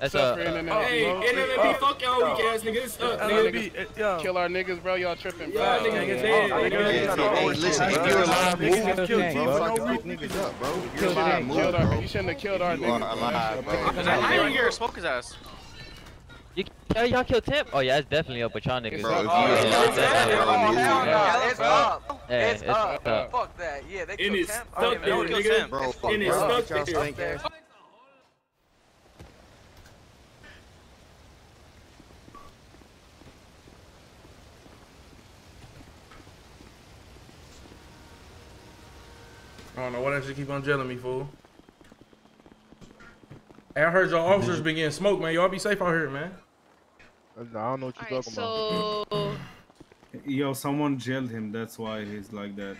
That's up. Hey, NLMB, fuck y'all weak ass niggas. It's up, nigga. Kill our niggas, bro. Y'all tripping, bro. Y'all niggas dead, nigga. Listen, if you were alive, niggas killed you. You shouldn't have killed our niggas. I didn't hear her smoke his ass. Y'all killed Tip? Oh yeah, it's definitely up with y'all niggas. Bro, it's up. It's up. Fuck that. Yeah, they killed Tip. Oh, they killed Tip. Bro, fuck that. I don't know why that shit keep on gelling me, fool. Hey, I heard y'all officers been getting smoked, man. Y'all be safe out here, man. I don't know what you're talking about. Yo, someone jailed him. That's why he's like that.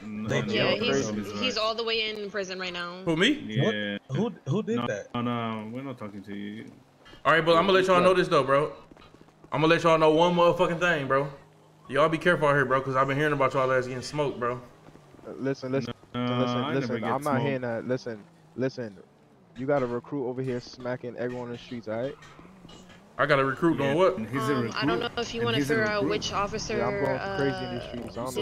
He's all the way in prison right now. Who, me? Yeah. What? Who did that? No, we're not talking to you. All right, but I'm going to let y'all know this, though, bro. I'm going to let y'all know one motherfucking thing, bro. Y'all be careful out here, bro, because I've been hearing about y'all ass getting smoked, bro. Listen. I'm not hearing that. Listen. You got a recruit over here smacking everyone in the streets, all right? I got a recruit doing what? He's a recruit. I don't know if you want to figure out which officer did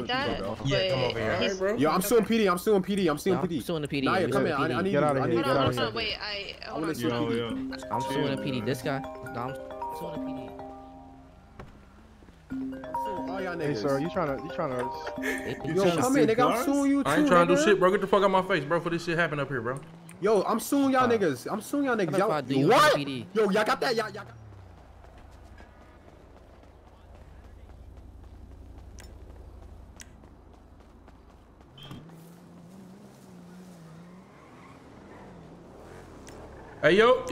that. Yeah, come over here. Bro. Yo, I'm still in PD. I'm still in the PD. Naya, come here. I need you. Hold on. Wait, hold on. I'm still in the PD. This guy. I'm still in the PD. Hey, sir, you trying to... Yo, come here, nigga. I'm suing you too, I ain't trying to do shit, bro. Get the fuck out my face, bro, for this shit happen up here, bro. Yo, I'm suing y'all niggas. What? Yo, y'all got that? Y'all got... Hey, yo.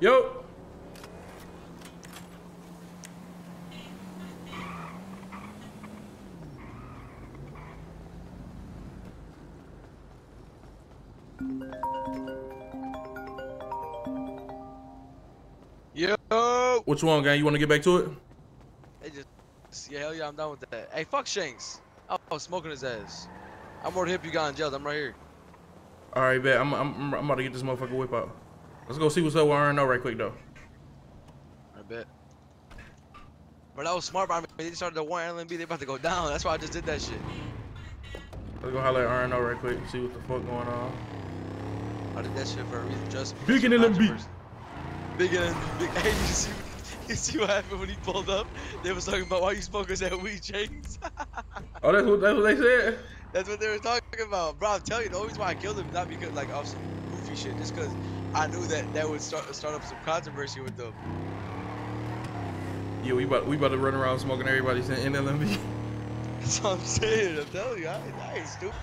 Yo! What you want, gang? You want to get back to it? Yeah, hell yeah, I'm done with that. Hey, fuck Shanks. I was smoking his ass. I'm more hip you got in jail. I'm right here. All right, bet. I'm about to get this motherfucker whip out. Let's go see what's up with RNO right quick, though. I bet. But that was smart. I mean, they started to warn LMB. They about to go down. That's why I just did that shit. Let's go holler at RNO right quick. See what the fuck going on. I did that shit for a reason, just big NLMB. Hey, you see what happened when he pulled up? They was talking about why you smokers at weed, James. Oh, that's what they said. That's what they were talking about, bro. I'm telling you, the only reason why I killed him not because like off some goofy shit, just because I knew that would start up some controversy with them. Yeah, we about to run around smoking everybody's in NLMB. That's what I'm saying. I'm telling you, I ain't stupid.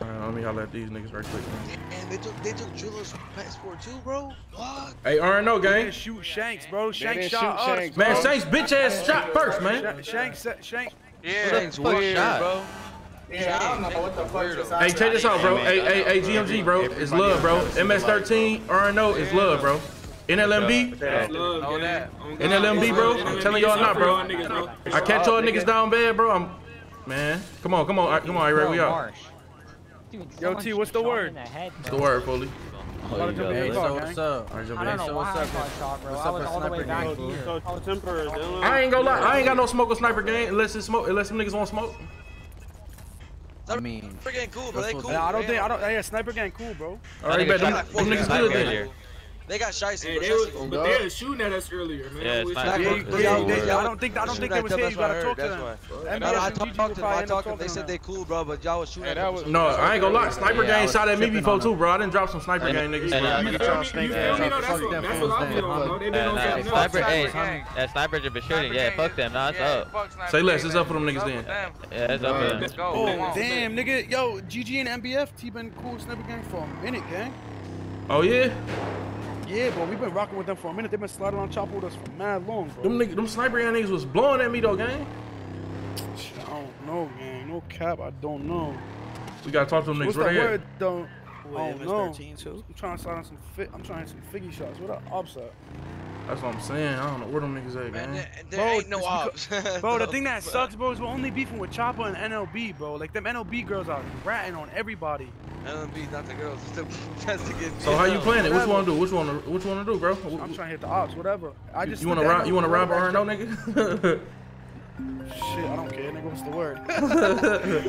Let me holler at these niggas right quick, man. And they took Jullo's passport too, bro. What? Hey, R&O gang. They shoot Shanks, bro. Shanks shot us. Shanks, man, Shanks bitch ass shot first, man. Shanks. Yeah, Shanks weird, bro. Yeah, I don't know what the fuck is. Hey, check this out, bro. Hey, GMG, bro. It's love, bro. MS-13, R&O is love, bro. NLMB, bro. I'm telling y'all not, bro. I catch y'all niggas down bad, bro. Man, come on, right, we out. Dude, yo, T, what's the word? What's the word, Foley? What's up? I don't know why I got shot, bro. I was all the way back here. I ain't gonna lie. I ain't got no smoke with sniper gang unless some niggas want smoke. I mean, sniper gang cool, bro. They cool. I don't think. Yeah, sniper gang cool, bro. All right, bet them niggas good there. They got shiesty. Hey, but they were shooting at us earlier, man. Yeah, I don't think they was here. You gotta talk to them. I talked to them. They said they cool, bro, but y'all was shooting at them. No, I ain't gonna lie. Sniper Gang shot at me before too, bro. I didn't drop some Sniper Gang niggas. That's what I feel on, bro. They been on that. Sniper just been shooting. Yeah, fuck them. Nah, it's up. Say less. It's up for them niggas then. Yeah, it's up for them. Oh, damn, nigga. Yo, GG and MBF, T been cool with Sniper Gang for a minute, gang. Oh yeah? Yeah, bro, we've been rocking with them for a minute. They've been sliding on chop with us for mad long, bro. Them Sniper Gang niggas was blowing at me though, gang. I don't know, gang. No cap, I don't know. We gotta talk to them niggas right here. What's the word, though? I don't know. I'm trying to slide on some figgy shots. What the ops at? That's what I'm saying. I don't know where them niggas at, man. There ain't no ops. Bro, the thing that sucks, bro, is we're only beefing with Chopper and NLB, bro. Like, them NLB girls are ratting on everybody. NLB, not the girls. It's the kids. So how you playing it? What you want to do? What you want to do, bro? I'm trying to hit the ops, whatever. You want to rob R&O, nigga? Shit, I don't care, nigga. What's the word?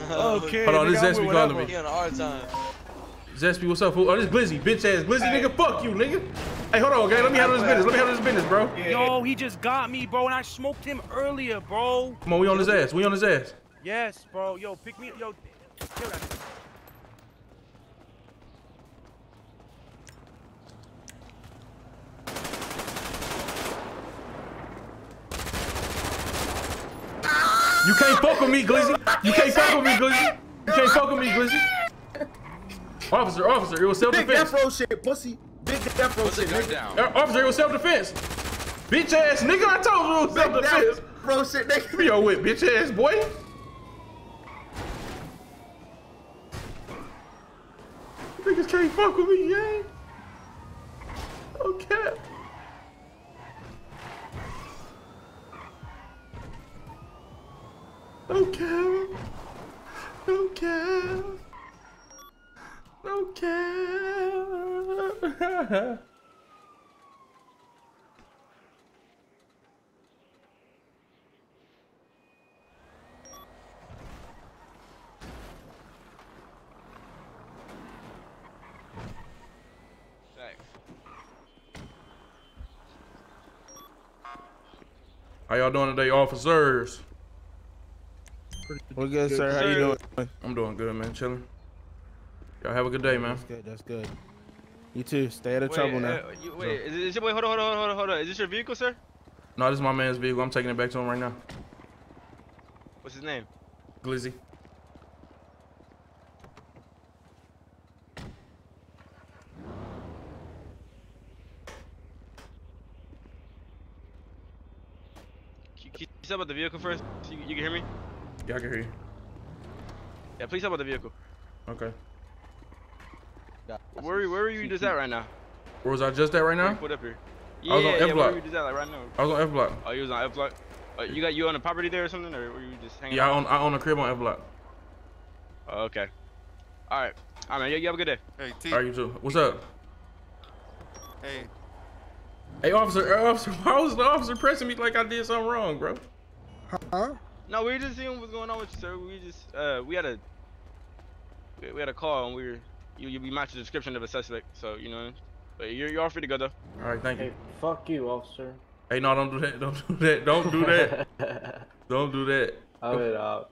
Okay. Hold on, this Zespy calling me. Zespy, what's up, fool? Oh, this Glizzy, bitch ass Glizzy, nigga. Fuck you, nigga. Hey, hold on, gang. Let me handle this business. Bro. Yo, he just got me, bro, and I smoked him earlier, bro. Come on, we on his ass. Yes, bro. Yo, pick me up. Yo, kill that. You can't fuck with me, Glizzy. Officer, it was self-defense. Big Afro shit, pussy. Big Afro shit, nigga. Officer, it was self-defense. Bitch ass nigga, I told you it was self-defense. Big Afro shit, nigga. Be your wit, bitch ass boy. Niggas can't fuck with me, gang. Okay. No cap. How y'all doing today, officers? What's good, sir? How you doing? I'm doing good, man. Chilling. Y'all have a good day, man. That's good. You too. Stay out of trouble now. Wait, hold on. Is this your vehicle, sir? No, this is my man's vehicle. I'm taking it back to him right now. What's his name? Glizzy. Can you tell about the vehicle first? So you can hear me? Yeah, I can hear you. Yeah, please tell about the vehicle. Okay. Where are you just at right now? Where was I just at right now? What up here? Yeah, I was on F block. Where you just at, like, right now? I was on F block. Oh, you was on F block. You got on the property there or something, or were you just hanging out? Yeah, I own a crib on F block. Oh, okay. All right. All right, man. You have a good day. Hey, T. All right, you too. What's up? Hey. Hey, officer. Why was the officer pressing me like I did something wrong, bro? Huh? No, we were just seeing what's going on with you, sir. We just we had a call and we were. You match the description of a suspect, so you know what I mean? But you're all free to go though. All right, thank you. Hey, fuck you, officer. Hey, no, don't do that. Don't do that. I'll get out.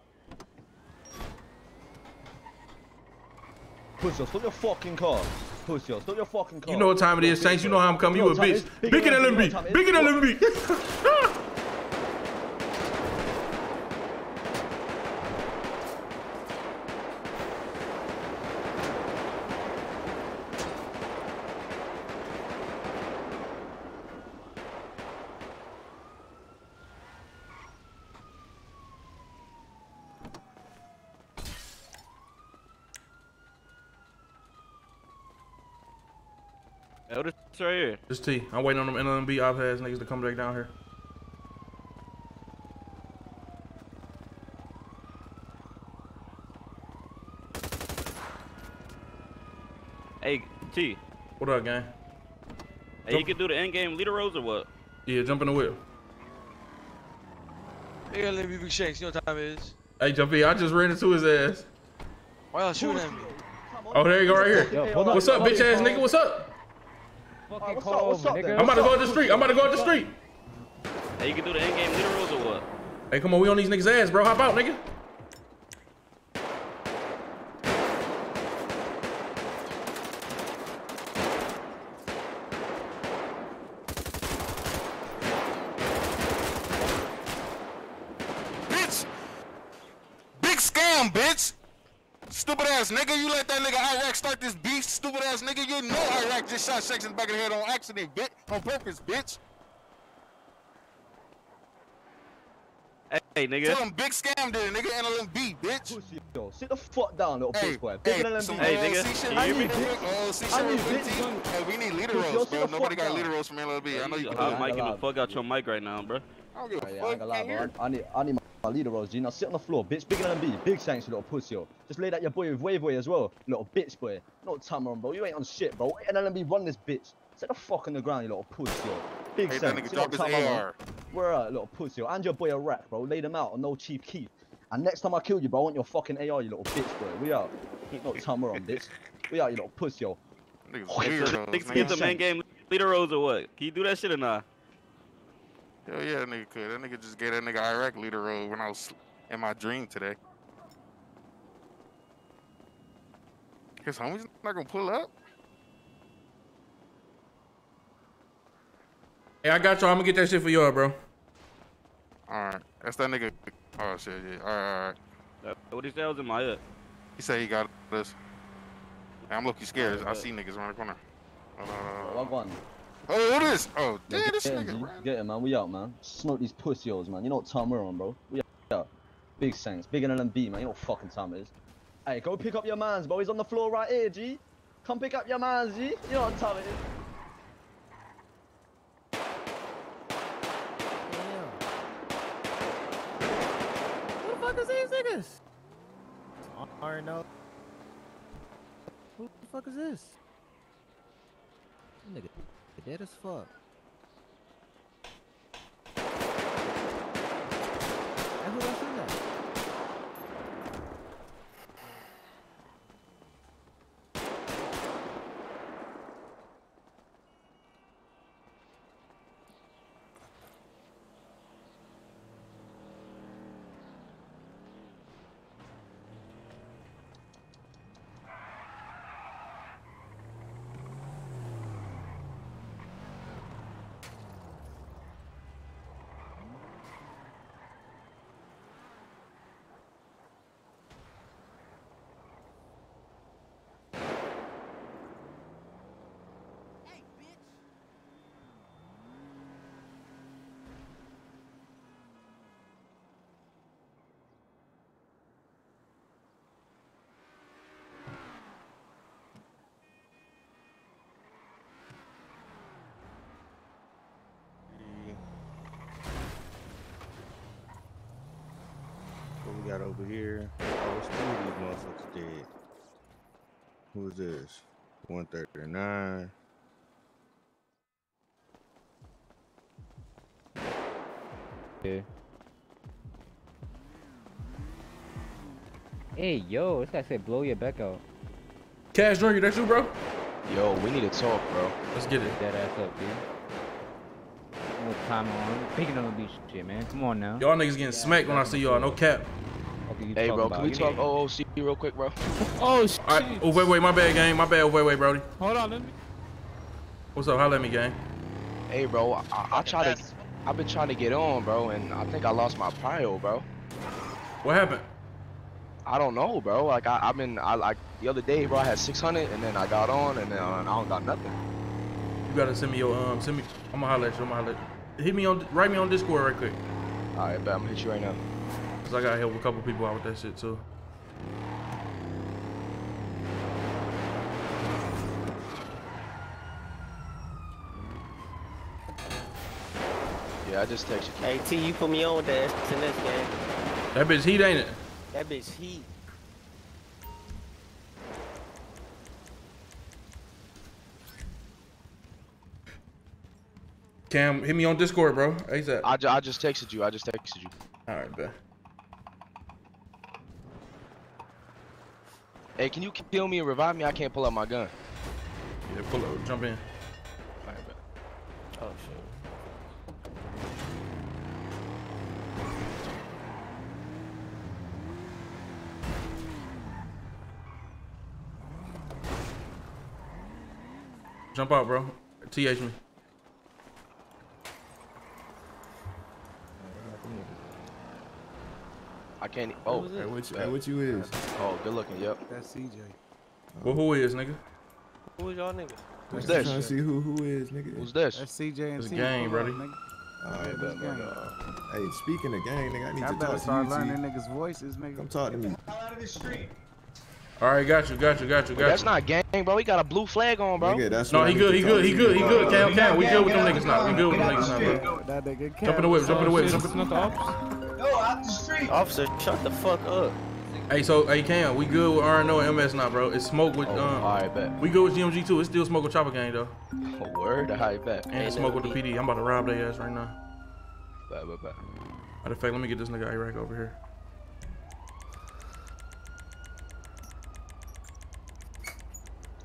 Pussy, stop your fucking car. You know what time it is, Saints. You know how I'm coming. You a bitch. Bigger than LMB. Right here. This T. I'm waiting on them NLMB out ass niggas to come back down here. Hey T. What up, gang? Hey, you can do the end game leader rows or what? Yeah, jump in the whip. Hey, NLMB Big Shanks, you know what time it is? Hey, Jumpy, I just ran into his ass. Why y'all shooting at me? Oh, there you go, right here. Yo, what's up, bitch ass nigga? What's up? Fucking cold, nigga. I'm about to go up the street. Hey, you can do the in-game literals or what? Hey, come on, we on these niggas' ass, bro. Hop out, nigga. Nigga, you let that nigga IRAQ start this beef, stupid ass nigga. You know IRAQ just shot Shakes in the back of the head on accident, bitch. On purpose, bitch. Hey, nigga. Tell him big scam there, nigga. NLMB, bitch. Yo, sit the fuck down, little pussy boy. Hey, nigga. I need bitch. Hey, we need leader rolls, bro. Nobody got leader rolls from NLMB. I know you can do it. I'm miking the fuck out your mic right now, bro. I don't give a fuck. I need my leader rolls, G. Now sit on the floor, bitch. Bigger than B. Big thanks, little pussy. Yo. Just laid out your boy with wave boy as well, little bitch boy. Not Tamron, bro. You ain't on shit, bro. NLMB run this bitch. Set the fuck on the ground, you little pussy. Yo. Big thanks, little Tamron. Where are little pussy? Yo. And your boy IRAQ, bro. Laid him out on no cheap key. And next time I kill you, bro, I want your fucking AR, you little bitch boy. We out. Not Tamron, bitch. We out, you little pussy. Yo. Niggas get the main game leader rolls or what? Can you do that shit or not? Hell yeah, that nigga could. That nigga just gave that nigga IRAQ leader role when I was in my dream today. His homie's not gonna pull up. Hey, I got y'all. I'm gonna get that shit for y'all, bro. Alright. That's that nigga. Oh, shit, yeah. Alright, alright. What he said was in my head. He said he got this. Hey, I'm looking scared. I see niggas around the corner. Log on. Oh, who this? Oh, damn, yeah, this nigga, bro. Get him, man. We out, man. Smoke these pussy holes, man. You know what time we're on, bro. We out. Big Saints. Big NLMB, man. You know what fucking time it is. Hey, go pick up your mans, bro. He's on the floor right here, G. Come pick up your mans, G. You know what time it is. Who the fuck is these niggas? I already know. Who the fuck is this? Nigga. Dead as fuck. And who else is that? Got over here. Oh, it's these motherfuckers dead. Who's this? 139. Okay. Hey, yo, this guy said blow your back out. Cash Junior, that's you, bro. Yo, we need to talk, bro. Let's get it. Get that ass up, dude. No time on. Picking on the beach, shit, man. Come on now. Y'all niggas getting smacked when I see y'all. No cap. Hey, bro, can we talk OOC real quick, bro? Oh, shit. All right. Oh, wait, wait. My bad, gang. My bad. Oh, wait, wait, Brody. Hold on, let me. What's up? Holla at me, gang. Hey, bro. I've been trying to get on, bro, and I think I lost my prio, bro. What happened? I don't know, bro. Like, like, the other day, bro, I had 600, and then I got on, and then I don't got nothing. You gotta send me your, I'm gonna holla at you, Hit me on, write me on Discord right quick. All right, bet, I'm gonna hit you right now. Cause I gotta help a couple people out with that shit too. Yeah, I just texted you. Hey, T, you put me on with that ass in this game. That bitch heat, ain't it? That bitch heat. Cam, hit me on Discord, bro. ASAP. I just texted you. All right, bro. Hey, can you kill me and revive me? I can't pull out my gun. Yeah, pull up. Jump in. Oh, shit. Jump out, bro. TH me. I can't. Oh, hey, what you is? Oh, good looking. Yep. That's CJ. Well, who is, nigga? Who is y'all, nigga? Who's this? Trying to see who is, nigga. Who's this? That's CJ and CJ. It's a gang, brother. Alright, that nigga. Hey, speaking of gang, nigga, I need to talk to you. I better start learning niggas' voices, nigga. Come talk to me. Out of the street. Alright, got you. That's not gang, bro. We got a blue flag on, bro. Nigga, that's no, he good. Cam, we good with them niggas now. Bro. Jump in the whip, No, out the street. Officer, shut the fuck up. Hey, so, hey, Cam, we good with RNO and MS now, bro. It's smoke with, alright, bet. We good with GMG, too. It's still smoke with Chopper Gang, though. Oh, word? Alright, bet. And smoke with the PD. I'm about to rob their ass right now. Bye. Matter of fact, let me get this nigga IRAQ over here.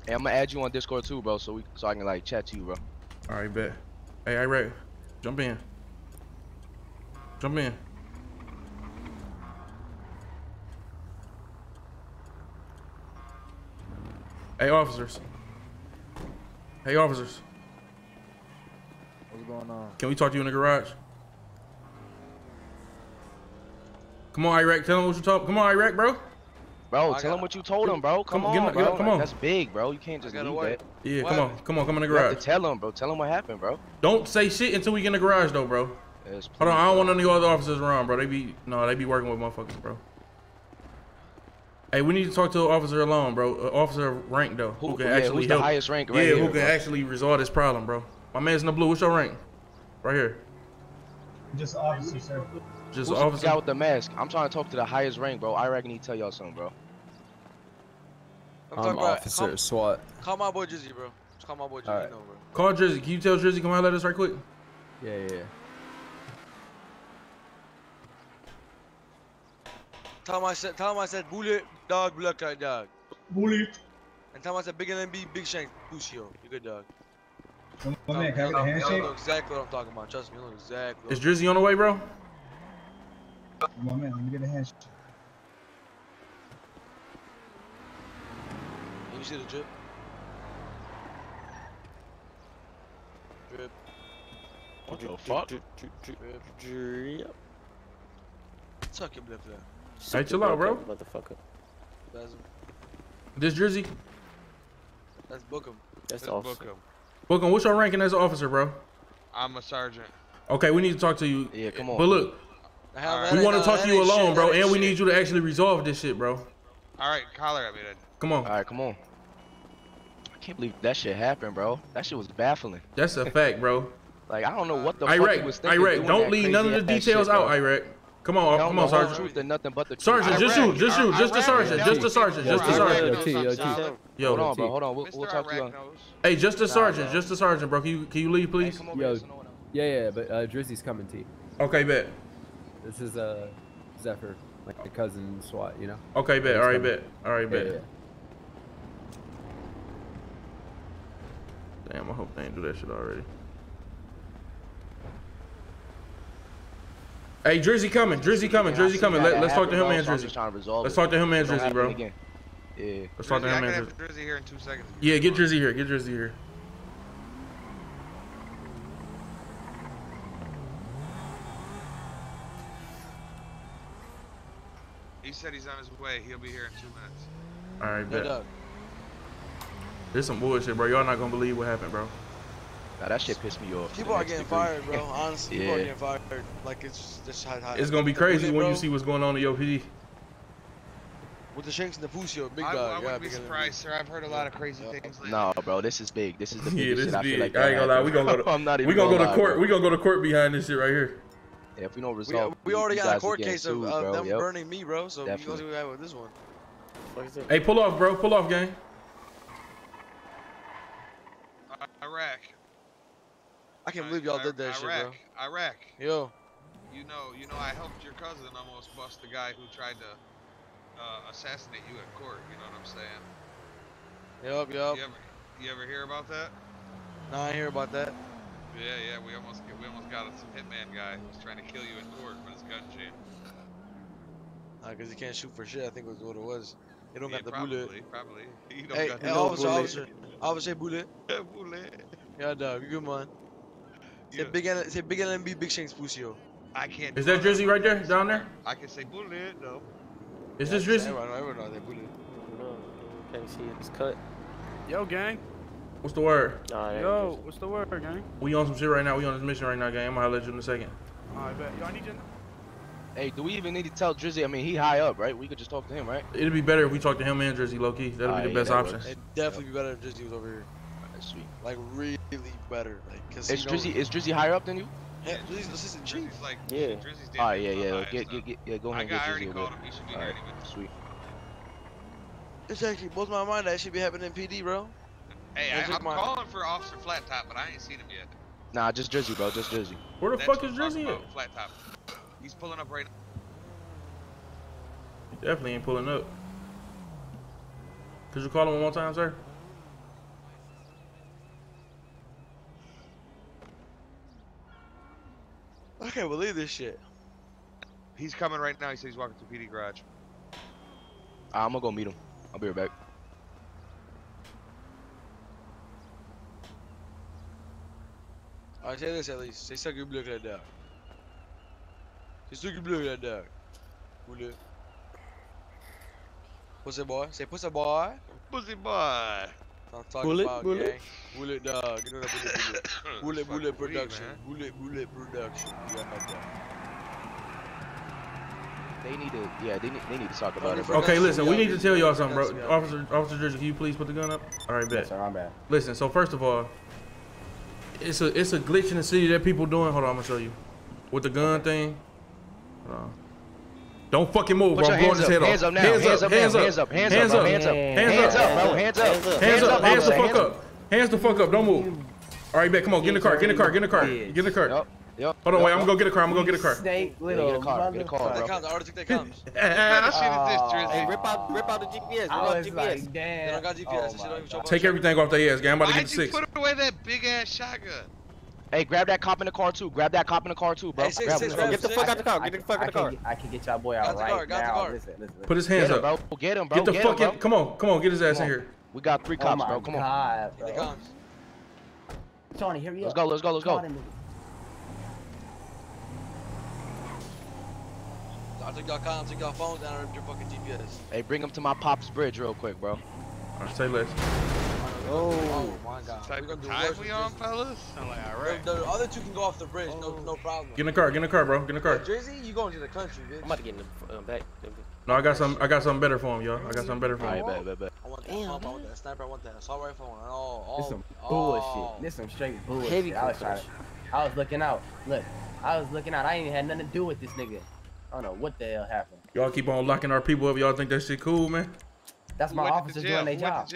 Hey, I'm gonna add you on Discord, too, bro, so I can, like, chat to you, bro. Alright, bet. Hey, IRAQ, jump in. Hey, officers. What's going on? Can we talk to you in the garage? Come on, IRAQ. Tell him what you told. Come on, IRAQ, bro. Bro, tell him what you told him, bro. Come on, bro. Come on. That's big, bro. You can't just leave that. Yeah, come on. Come in the garage. You have to tell him, bro. Tell him what happened, bro. Don't say shit until we get in the garage, though, bro. Yes, please, hold on. I don't want none of the other officers around, bro. They be working with motherfuckers, bro. Hey, we need to talk to an officer alone, bro. An officer of rank, though. Who can actually help. The highest rank right here, who can actually resolve this problem, bro. My man's in the blue. What's your rank? Right here. Just officer, sir. Just officer. Who's the guy with the mask? I'm trying to talk to the highest rank, bro. I reckon he tell y'all something, bro. I'm officer SWAT. Call my boy Drizzy, bro. Just call my boy Drizzy, right. Bro. Call Drizzy. Can you tell Drizzy come out at us right quick? Yeah. Tell him I said bullet, dog, block eye, dog. Bullet. And tell him I said big NLMB, big shank, Pushio. You good, dog. You know exactly what I'm talking about. Trust me, you know exactly. Is Drizzy on the way, bro? My man, let me get a handshake. You see the drip? Drip. What the fuck? Drip. Suck your blip there. Hey, chill out, bro. Motherfucker. This Drizzy? That's Bookham. That's officer. Bookham, what's your ranking as an officer, bro? I'm a sergeant. Okay, we need to talk to you. Yeah, come on. But look, we want to talk to you alone, bro, and we need you to actually resolve this shit, bro. All right, holler at me then. Come on. All right, come on. I can't believe that shit happened, bro. That shit was baffling. That's a fact, bro. Like, I don't know what the fuck he was thinking. IRAQ, don't leave none of the details out, IRAQ. Come on, Sergeant. Sergeant, just shoot. Just the sergeant. Yo, hold on, bro. We'll talk to you. Hey, just the sergeant, bro. Can you leave, please? Hey, yo, yeah, but Drizzy's coming, T. Okay, bet. This is Zephyr, like the cousin SWAT, you know? Okay, bet. All right, bet. Yeah. Damn, I hope they ain't do that shit already. Hey, Drizzy coming. Let's talk to him and Drizzy. Let's talk to him and Drizzy here in 2 seconds. Yeah, get Drizzy here. He said he's on his way. He'll be here in 2 minutes. All right, bet. There's some bullshit, bro. Y'all not gonna believe what happened, bro. Nah, that shit pissed me off. People are getting fired, bro. Honestly, people are getting fired. Like, it's just high. It's gonna be crazy when you see what's going on in your PD. With the shanks and the Pusio, big dog. I wouldn't be surprised, sir. I've heard a lot of crazy things lately. No, bro, this is big. This is the biggest shit. I feel like I ain't gonna lie. We gonna go to. I'm not even. We gonna go to court. We gonna go to court behind this shit right here. Yeah, if we don't resolve. We already got a court case of them burning me, bro. So we gonna do that with this one. Hey, pull off, bro. Pull off, gang. IRAQ. I can't believe y'all did that shit, bro. IRAQ. Yo. You know, I helped your cousin almost bust the guy who tried to assassinate you at court. You know what I'm saying? Yup. You ever hear about that? No, I didn't hear about that. Yeah, we almost got some hitman guy who was trying to kill you in court with his gun jammed. Because he can't shoot for shit, I think was what it was. He don't got the bullet. Probably. He don't got the officer, bullet. Yeah, bullet. Yeah, dog, you good man. Yeah. Say big NLMB, big shanks, Pusio. I can't. Is that Drizzy right there, down there? I can say bullet, though. Is this Drizzy? I don't know that bullet. No, can't see it. It's cut. Yo, gang. What's the word? Yo, what's the word, gang? We on some shit right now. We on this mission right now, gang. I'm gonna holler at you in a second. Alright, bet. Yo, I need you. Hey, do we even need to tell Drizzy? I mean, he high up, right? We could just talk to him, right? It'd be better if we talk to him and Drizzy, low-key. That'd be the best option. It'd definitely be better if Drizzy was over here. Right, sweet. Like, really better. Like, cause is Drizzy higher up than you? Yeah, Drizzy's assistant chief. Like, yeah. Alright, yeah, go ahead and get Drizzy. I already called him. He should be here anyway. Sweet. It's actually blows my mind that should be happening in PD, bro. Hey, I'm calling for Officer Flat Top, but I ain't seen him yet. Nah, just Drizzy, bro. Just Drizzy. Where the fuck is Drizzy at? Flat Top. He's pulling up right now. He definitely ain't pulling up. Could you call him one more time, sir? I can't believe this shit. He's coming right now. He said he's walking through PD garage. I'm gonna go meet him. I'll be right back. I'll say this at least. Say something look like that. Pussy boy, say pussy boy. Pussy boy. I'm talking about gang. Bullet dog. Get on that bullet. Bullet production. Bullet production. They need to talk about it, bro. Okay, listen, we need to tell y'all something, bro. Officer Drizzy, can you please put the gun up? All right, bet. Sir, I'm bad. Listen, so first of all, it's a glitch in the city that people doing. Hold on, I'm gonna show you with the gun thing. Don't fucking move, bro. I'm blowing his head off. Hands up now. Hands up. Hands the fuck up. Hands the fuck up. Don't move. All right, bet. Come on. Get in the car. Get in the car. Yep. Hold on, wait. I'm gonna go get a car. Snake, little. Get a car. I already took that comms. That shit is this, Drizzy. Rip out the GPS. Rip out the GPS. Damn. They don't got GPS. Take everything off their ass, gang. I'm about to get the 6. Why'd you put away that big ass shotgun? Hey, grab that cop in the car too. Bro. Hey, get the fuck out the car. I can get y'all boy out right now. Listen. Put his hands up. Get him, bro. Get the fucking. Come on. Get his ass in here. We got 3 cops, bro. Come on. Get the cops. Tony, hurry up. Let's go. I took y'all comms, took y'all phones, and I ripped your fucking GPS. Hey, bring him to my pop's bridge real quick, bro. Alright, say less. Oh my god. Type we on, fellas? I'm like, alright. The other 2 can go off the bridge, no problem. Get in the car, bro. Drizzy, you going to the country, bitch. I'm about to get in the back. No, I got something better for him, yo. Alright, bet. I want that pump, I want that sniper, I want that assault rifle, and all. This some bullshit. This some straight bullshit. Heavy bullshit. I was looking out. Look, I was looking out. I ain't even had nothing to do with this nigga. I don't know what the hell happened. Y'all keep on locking our people up. Y'all think that shit cool, man? That's my officers doing their job.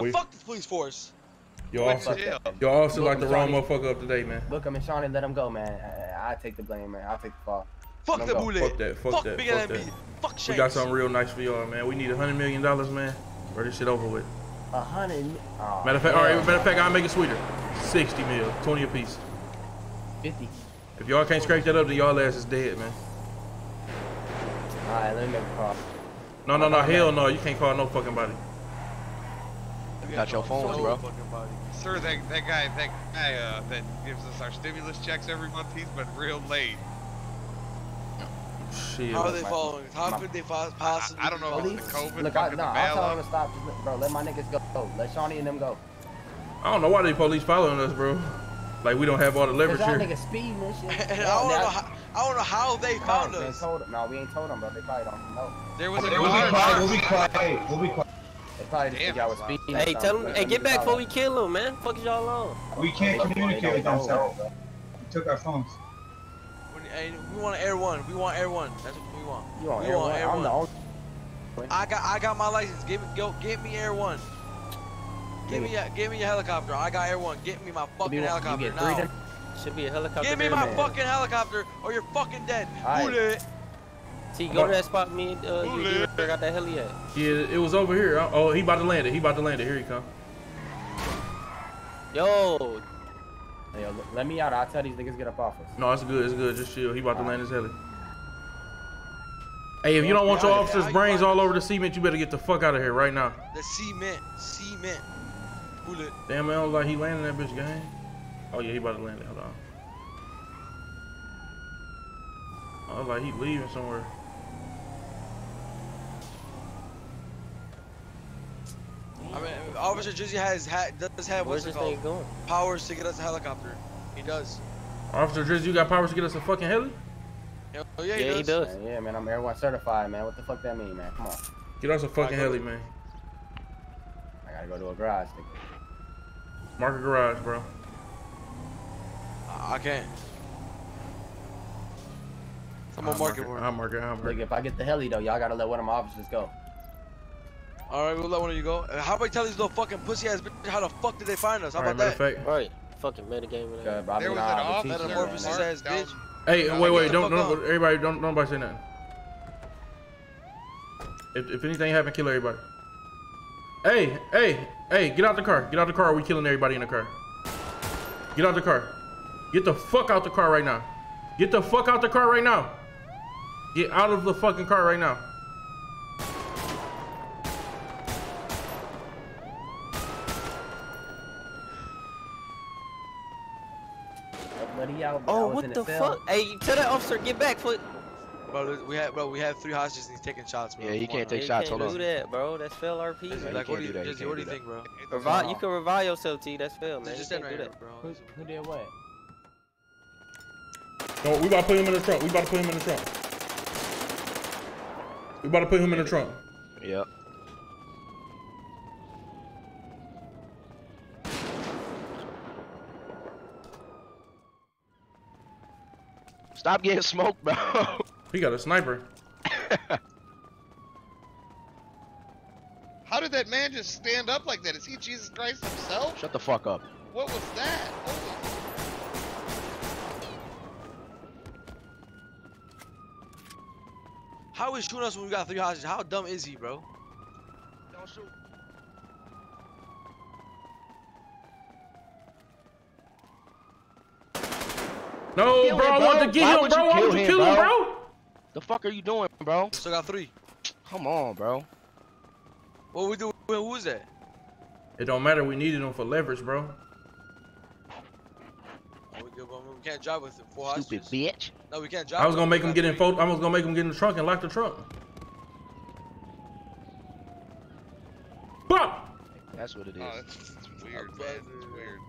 Man, fuck the police force. Y'all also like the wrong motherfucker up today, man. Book him and Sean and let him go, man. I take the blame, man. I'll take the fall. Fuck the bullet. Fuck that. Big NLMB. Fuck shit. We got something real nice for y'all, man. We need $100 million, man. Or this shit over with. 100. Matter of fact, all right. Matter of fact, I'll make it sweeter. 60 mil, 20 apiece. 50. If y'all can't scrape that up, then y'all ass is dead, man. Alright, let me make a call. No, hell no, you can't call no fucking body. You got your phones, bro. Sir, that guy that gives us our stimulus checks every month, he's been real late. Shit. How are they following? How could they possibly? I don't know if it's the COVID. Look, I'll tell him to stop. Just, bro, let my niggas go. Let Shawnee and them go. I don't know why they police following us, bro. Like, we don't have all the leverage here. Nigga speeding and shit. And I don't know how they found us. No, we ain't told them, bro. They probably don't know. We'll be quiet. They probably just y'all was speeding. Hey, tell them. Hey, get back before we kill them, man. Fuck y'all alone. We can't communicate with themselves. We took our phones. We want Air One. That's what we want. You want Air One. I got my license. Get me Air One. Give me your helicopter. I got Air One. Get me my fucking helicopter now. Should be a helicopter. Give me my fucking helicopter, or you're fucking dead. Right. T, go to that spot. Me and you got that heli at. Yeah, it was over here. Oh, he about to land it. Here he come. Yo. Hey, yo, let me out. I'll tell these niggas get up off us. No, it's good. It's good. Just chill. He about to land his heli. Hey, if you don't want your officers' brains all over the cement, you better get the fuck out of here right now. The cement. Cement. Bullet. Damn, I don't like he landing that bitch, gang. Oh, yeah, he about to land it. Hold on. I was like, he leaving somewhere. I mean, Officer Drizzy does have what's it called? Going? Powers to get us a helicopter. He does. Officer Drizzy, you got powers to get us a fucking heli? Hell yeah, he does. Man, yeah, man, I'm Air One certified, man. What the fuck that mean, man? Come on. Get us a fucking heli, man. I gotta go to a garage, nigga. Mark a garage, bro. I can't. I'm gonna mark it for him. I'll mark it. If I get the heli, though, y'all gotta let one of my officers go. Alright, we'll let one of you go. How about I tell these little fucking pussy ass bitches how the fuck did they find us? How about that? Fact. Right. Fucking metagame with that. There was an metamorphosis ass bitch. Hey, wait, don't everybody, don't nobody say nothing. If anything happen, kill everybody. Hey, get out the car. Get out the car or we killing everybody in the car. Get out the car. Get the fuck out the car right now. Get the fuck out the car right now. Get out of the fucking car right now. Oh, what the fuck? Hey, you tell that officer, get back, foot. Bro, we have three hostages and he's taking shots, bro. Yeah, you can't take shots, hold on. You can't do that, bro. That's fail RP. Like, what do you think, bro? You can revive yourself, T. That's fail, man. Just do that, bro. Who did what? No, we about to put him in the trunk. Yep. Stop getting smoked, bro. He got a sniper. How did that man just stand up like that? Is he Jesus Christ himself? Shut the fuck up. What was that? How is he shooting us when we got three hostages? How dumb is he, bro? Don't shoot. No, bro, I want to get him, bro. I want to kill him, bro. The fuck are you doing, bro? Still got three. Come on, bro. What we do? Who is that? It don't matter. We needed him for leverage, bro. We can't drive with him. Stupid bitch. No, we can't drive. I was gonna make him get in. I was gonna make him get in the trunk and lock the trunk. Bump. That's what it is. Oh, it's weird, man. It's weird.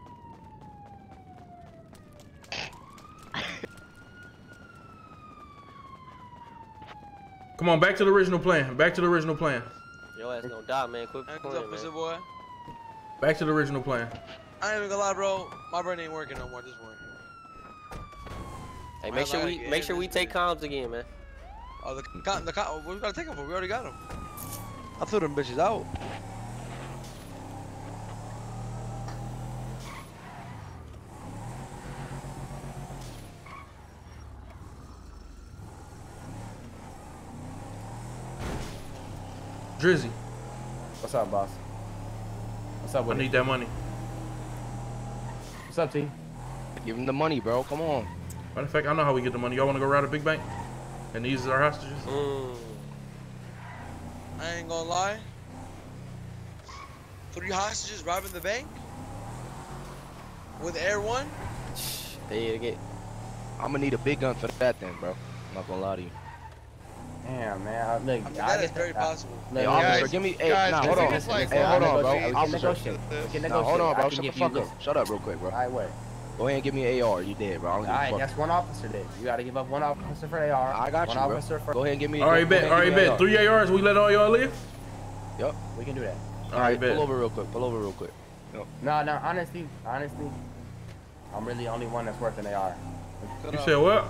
Come on, back to the original plan. Your ass gonna die, man. Quit playing, man. Boy. Back to the original plan. I ain't even gonna lie, bro. My brain ain't working no more. This one. Hey, make sure we take comms again, man. Oh, what we gotta take them for? We already got them. I threw them bitches out. Drizzy. What's up, boss? What's up, buddy? I need that money. What's up, T? Give him the money, bro. Come on. Matter of fact, I know how we get the money. Y'all want to go rob a big bank? And these are our hostages? I ain't gonna lie. Three hostages robbing the bank? With Air One? I'm gonna need a big gun for that then, bro. I'm not gonna lie to you. Damn, man. Look, I mean, that is very possible. Look, hey, officer, give me. Hey, guys, hold on. Like, hey, hold on, bro. Hold on, bro. Shut the fuck up. Shut up real quick, bro. Alright, wait. Go ahead and give me an AR. You dead, bro. Alright, that's one officer dead. You gotta give up one officer for AR. I got you, bro. Go ahead and give me. Alright, bet. Alright, bet. Three ARs. We let all y'all live. Yep. We can do that. Alright, bet. Pull over real quick. Yep. No. Honestly, I'm really the only one that's worth an AR. You said what?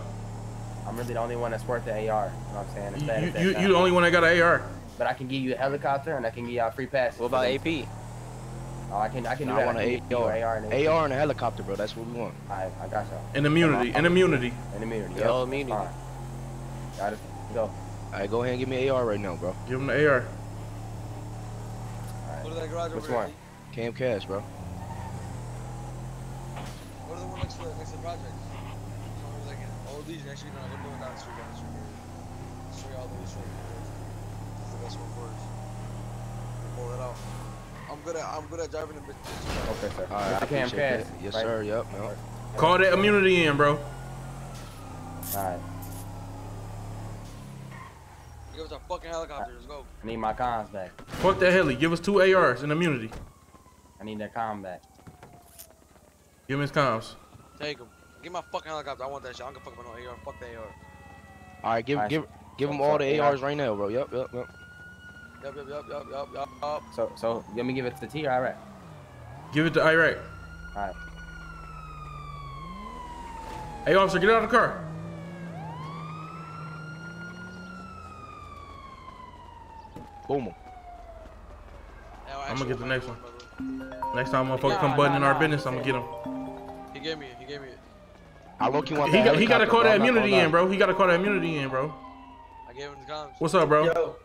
I'm really the only one that's worth the AR, you know what I'm saying? You the only one that got an AR. But I can give you a helicopter and I can give y'all free passes. What about AP? Oh, I can do that. I want an AR and a helicopter, bro. That's what we want. I got y'all. And immunity, Yep. Yo, immunity. All right. Got it. Go. Alright, go ahead and give me an AR right now, bro. Give him the AR. Alright. Go to that garage over there. Which one? CAMMCASH, bro. next to the project. So like all these actually no, we're doing that straight all the way straight. That's the best one for us. Pull it out. I'm good at driving a bit. Okay, sir. Alright, I can't pass. Yes, right. Sir. Yep. No. Call that immunity in, bro. Alright. Give us a fucking helicopter. Let's go. I need my comms back. Fuck that heli. Give us 2 ARs and immunity. I need that comm back. Give me his comms. Take him. Give my fucking helicopter. I want that shit. I don't give a fuck about no AR. Fuck that AR. Alright, give him all the ARs right now, bro. Yep. So let me give it to T or Iraq. Give it to Iraq. Alright. Hey officer, get out of the car. Boom him. I'm gonna get the next one. Next time motherfucker come button in our business, I'm gonna get him. He gave me it. I look you want that helicopter. He gotta call that immunity in, bro. I gave him the comms. What's up, bro?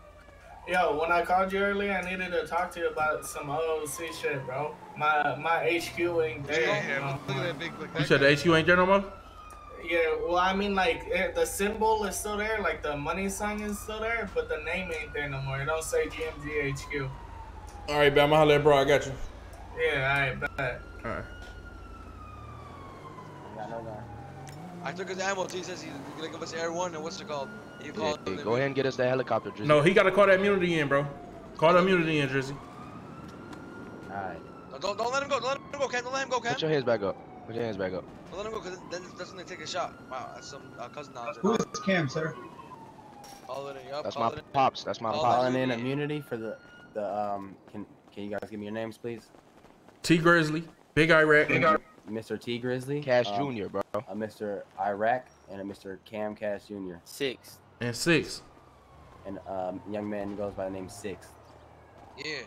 Yo, when I called you earlier, I needed to talk to you about some OOC shit, bro. My HQ ain't there. Yeah, look at that big look. You said the HQ ain't there no more? Yeah, well, I mean, like, the symbol is still there, like, the money sign is still there, but the name ain't there no more. It don't say GMG HQ. All right, bet. I'm going to holler at bro. I got you. Yeah, all right, bet. All right. I took his ammo. He says he's going to give us Air 1 and what's it called? Hey, go ahead and get us the helicopter, Drizzy. No, he got to call that immunity in, bro. Call the immunity in, Drizzy. All right. Don't let him go. Don't let him go, Cam. Don't let him go, Cam. Put your hands back up. Put your hands back up. Don't let him go, because that's when they take a shot. Wow, that's some cousin knowledge. Who is Cam, sir? That's my pops. That's my pops. Calling in immunity for the can you guys give me your names, please? Tee Grizzley, Big Iraq, Mr. Tee Grizzley, Cash Jr., bro. A Mr. Iraq and a Mr. CAMMCASH Jr. Six. And young man goes by the name Six. Yeah,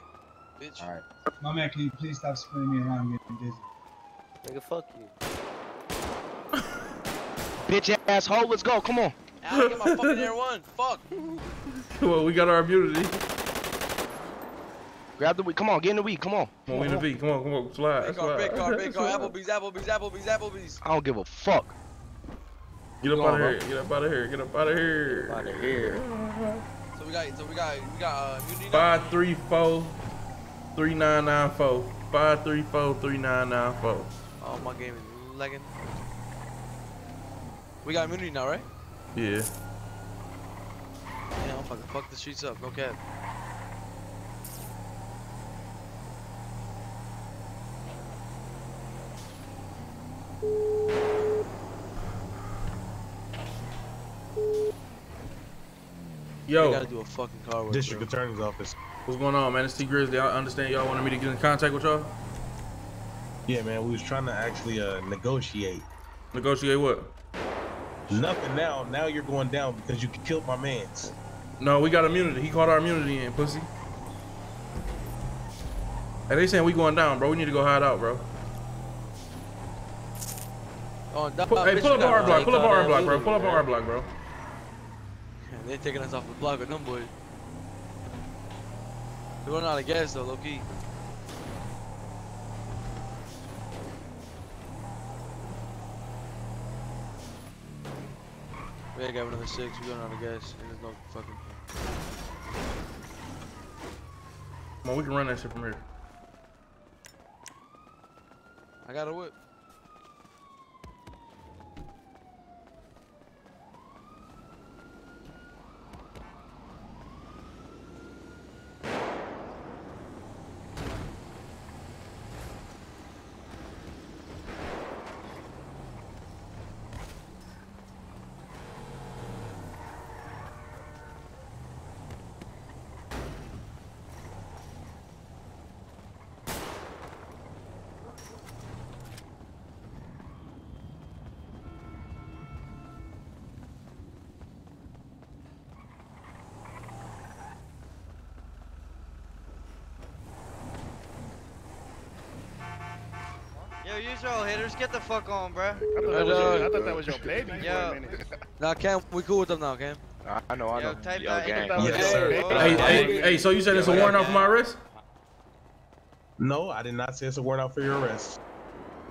bitch. All right. My man, can you please stop screaming around me? I'm dizzy. Nigga, fuck you. Bitch ass hoe, let's go. Come on. I'll get my fucking Air 1. Fuck. Well, we got our immunity. Grab the weed. Come on, get in the weed. Come on. Come on, in the weed. Come on. Slide. Big car. Applebee's. I don't give a fuck. Get up out of here. So we got. 534-3994. 534-3994. Oh, my game is lagging. We got immunity now, right? Yeah. Damn, fucking fuck the streets up. Okay. Yo, we gotta do a fucking car work, District Attorney's Office. What's going on, man? It's Tee Grizzley. I understand y'all wanted me to get in contact with y'all. Yeah, man. We was trying to actually negotiate. Negotiate what? Nothing now. Now you're going down because you killed my mans. No, we got immunity. He called our immunity in, pussy. Hey, they saying we going down, bro. We need to go hide out, bro. Hey, pull up our block. Pull up our block, bro. Pull up our block, bro. They're taking us off the block with them boys. They're running out of gas though, low key. We ain't got another 6, we're running out of gas, and there's no fucking. Come on, we can run that shit from here. I got a whip. Yo, usual hitters, get the fuck on, bro. I thought that was your baby for a minute. Nah, Cam, we cool with them now, Cam. I know. Type that gang. Yes, sir. Hey, so you said it's a warrant out for my arrest? No, I did not say it's a warrant out for your arrest.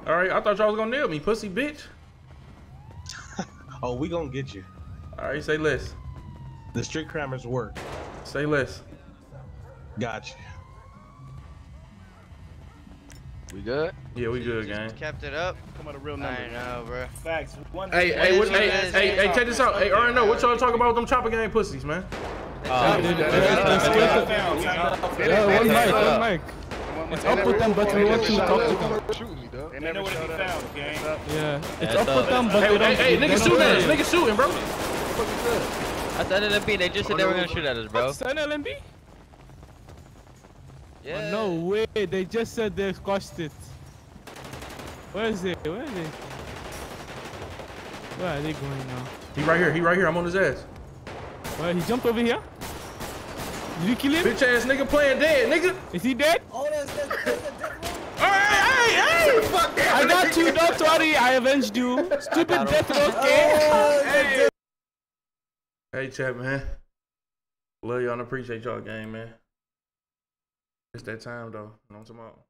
Alright, I thought y'all was gonna nail me, pussy bitch. Oh, we gonna get you. Alright, say less. The street crammers work. Say less. Gotcha. We good? Yeah, we good, gang. Kept it up. Come on, a real number. I know, bro. Facts. Hey, check this out. Hey, RNO, what y'all talking about with them chopper gang pussies, man? It's up with them, but we want to talk to them. They know what they found, gang. Yeah. It's up with them, but we don't. Hey, niggas shooting at us. Niggas shooting, bro. That's NLMB. They just said they were gonna shoot at us, bro. That's NLMB? Yeah. Oh, no way, they just said they squashed it. Where is it? Where are they? Where are they going now? He right here, I'm on his ass. Wait, he jumped over here? Did you kill him? Bitch ass nigga playing dead, nigga! Is he dead? Oh, that's a dead one. Hey, hey! Fuck that! I got you, don't worry, I avenged you. Stupid death row, okay? Hey, chat, man. Love y'all and appreciate y'all, gang, man. It's that time though, you know what I'm talking about?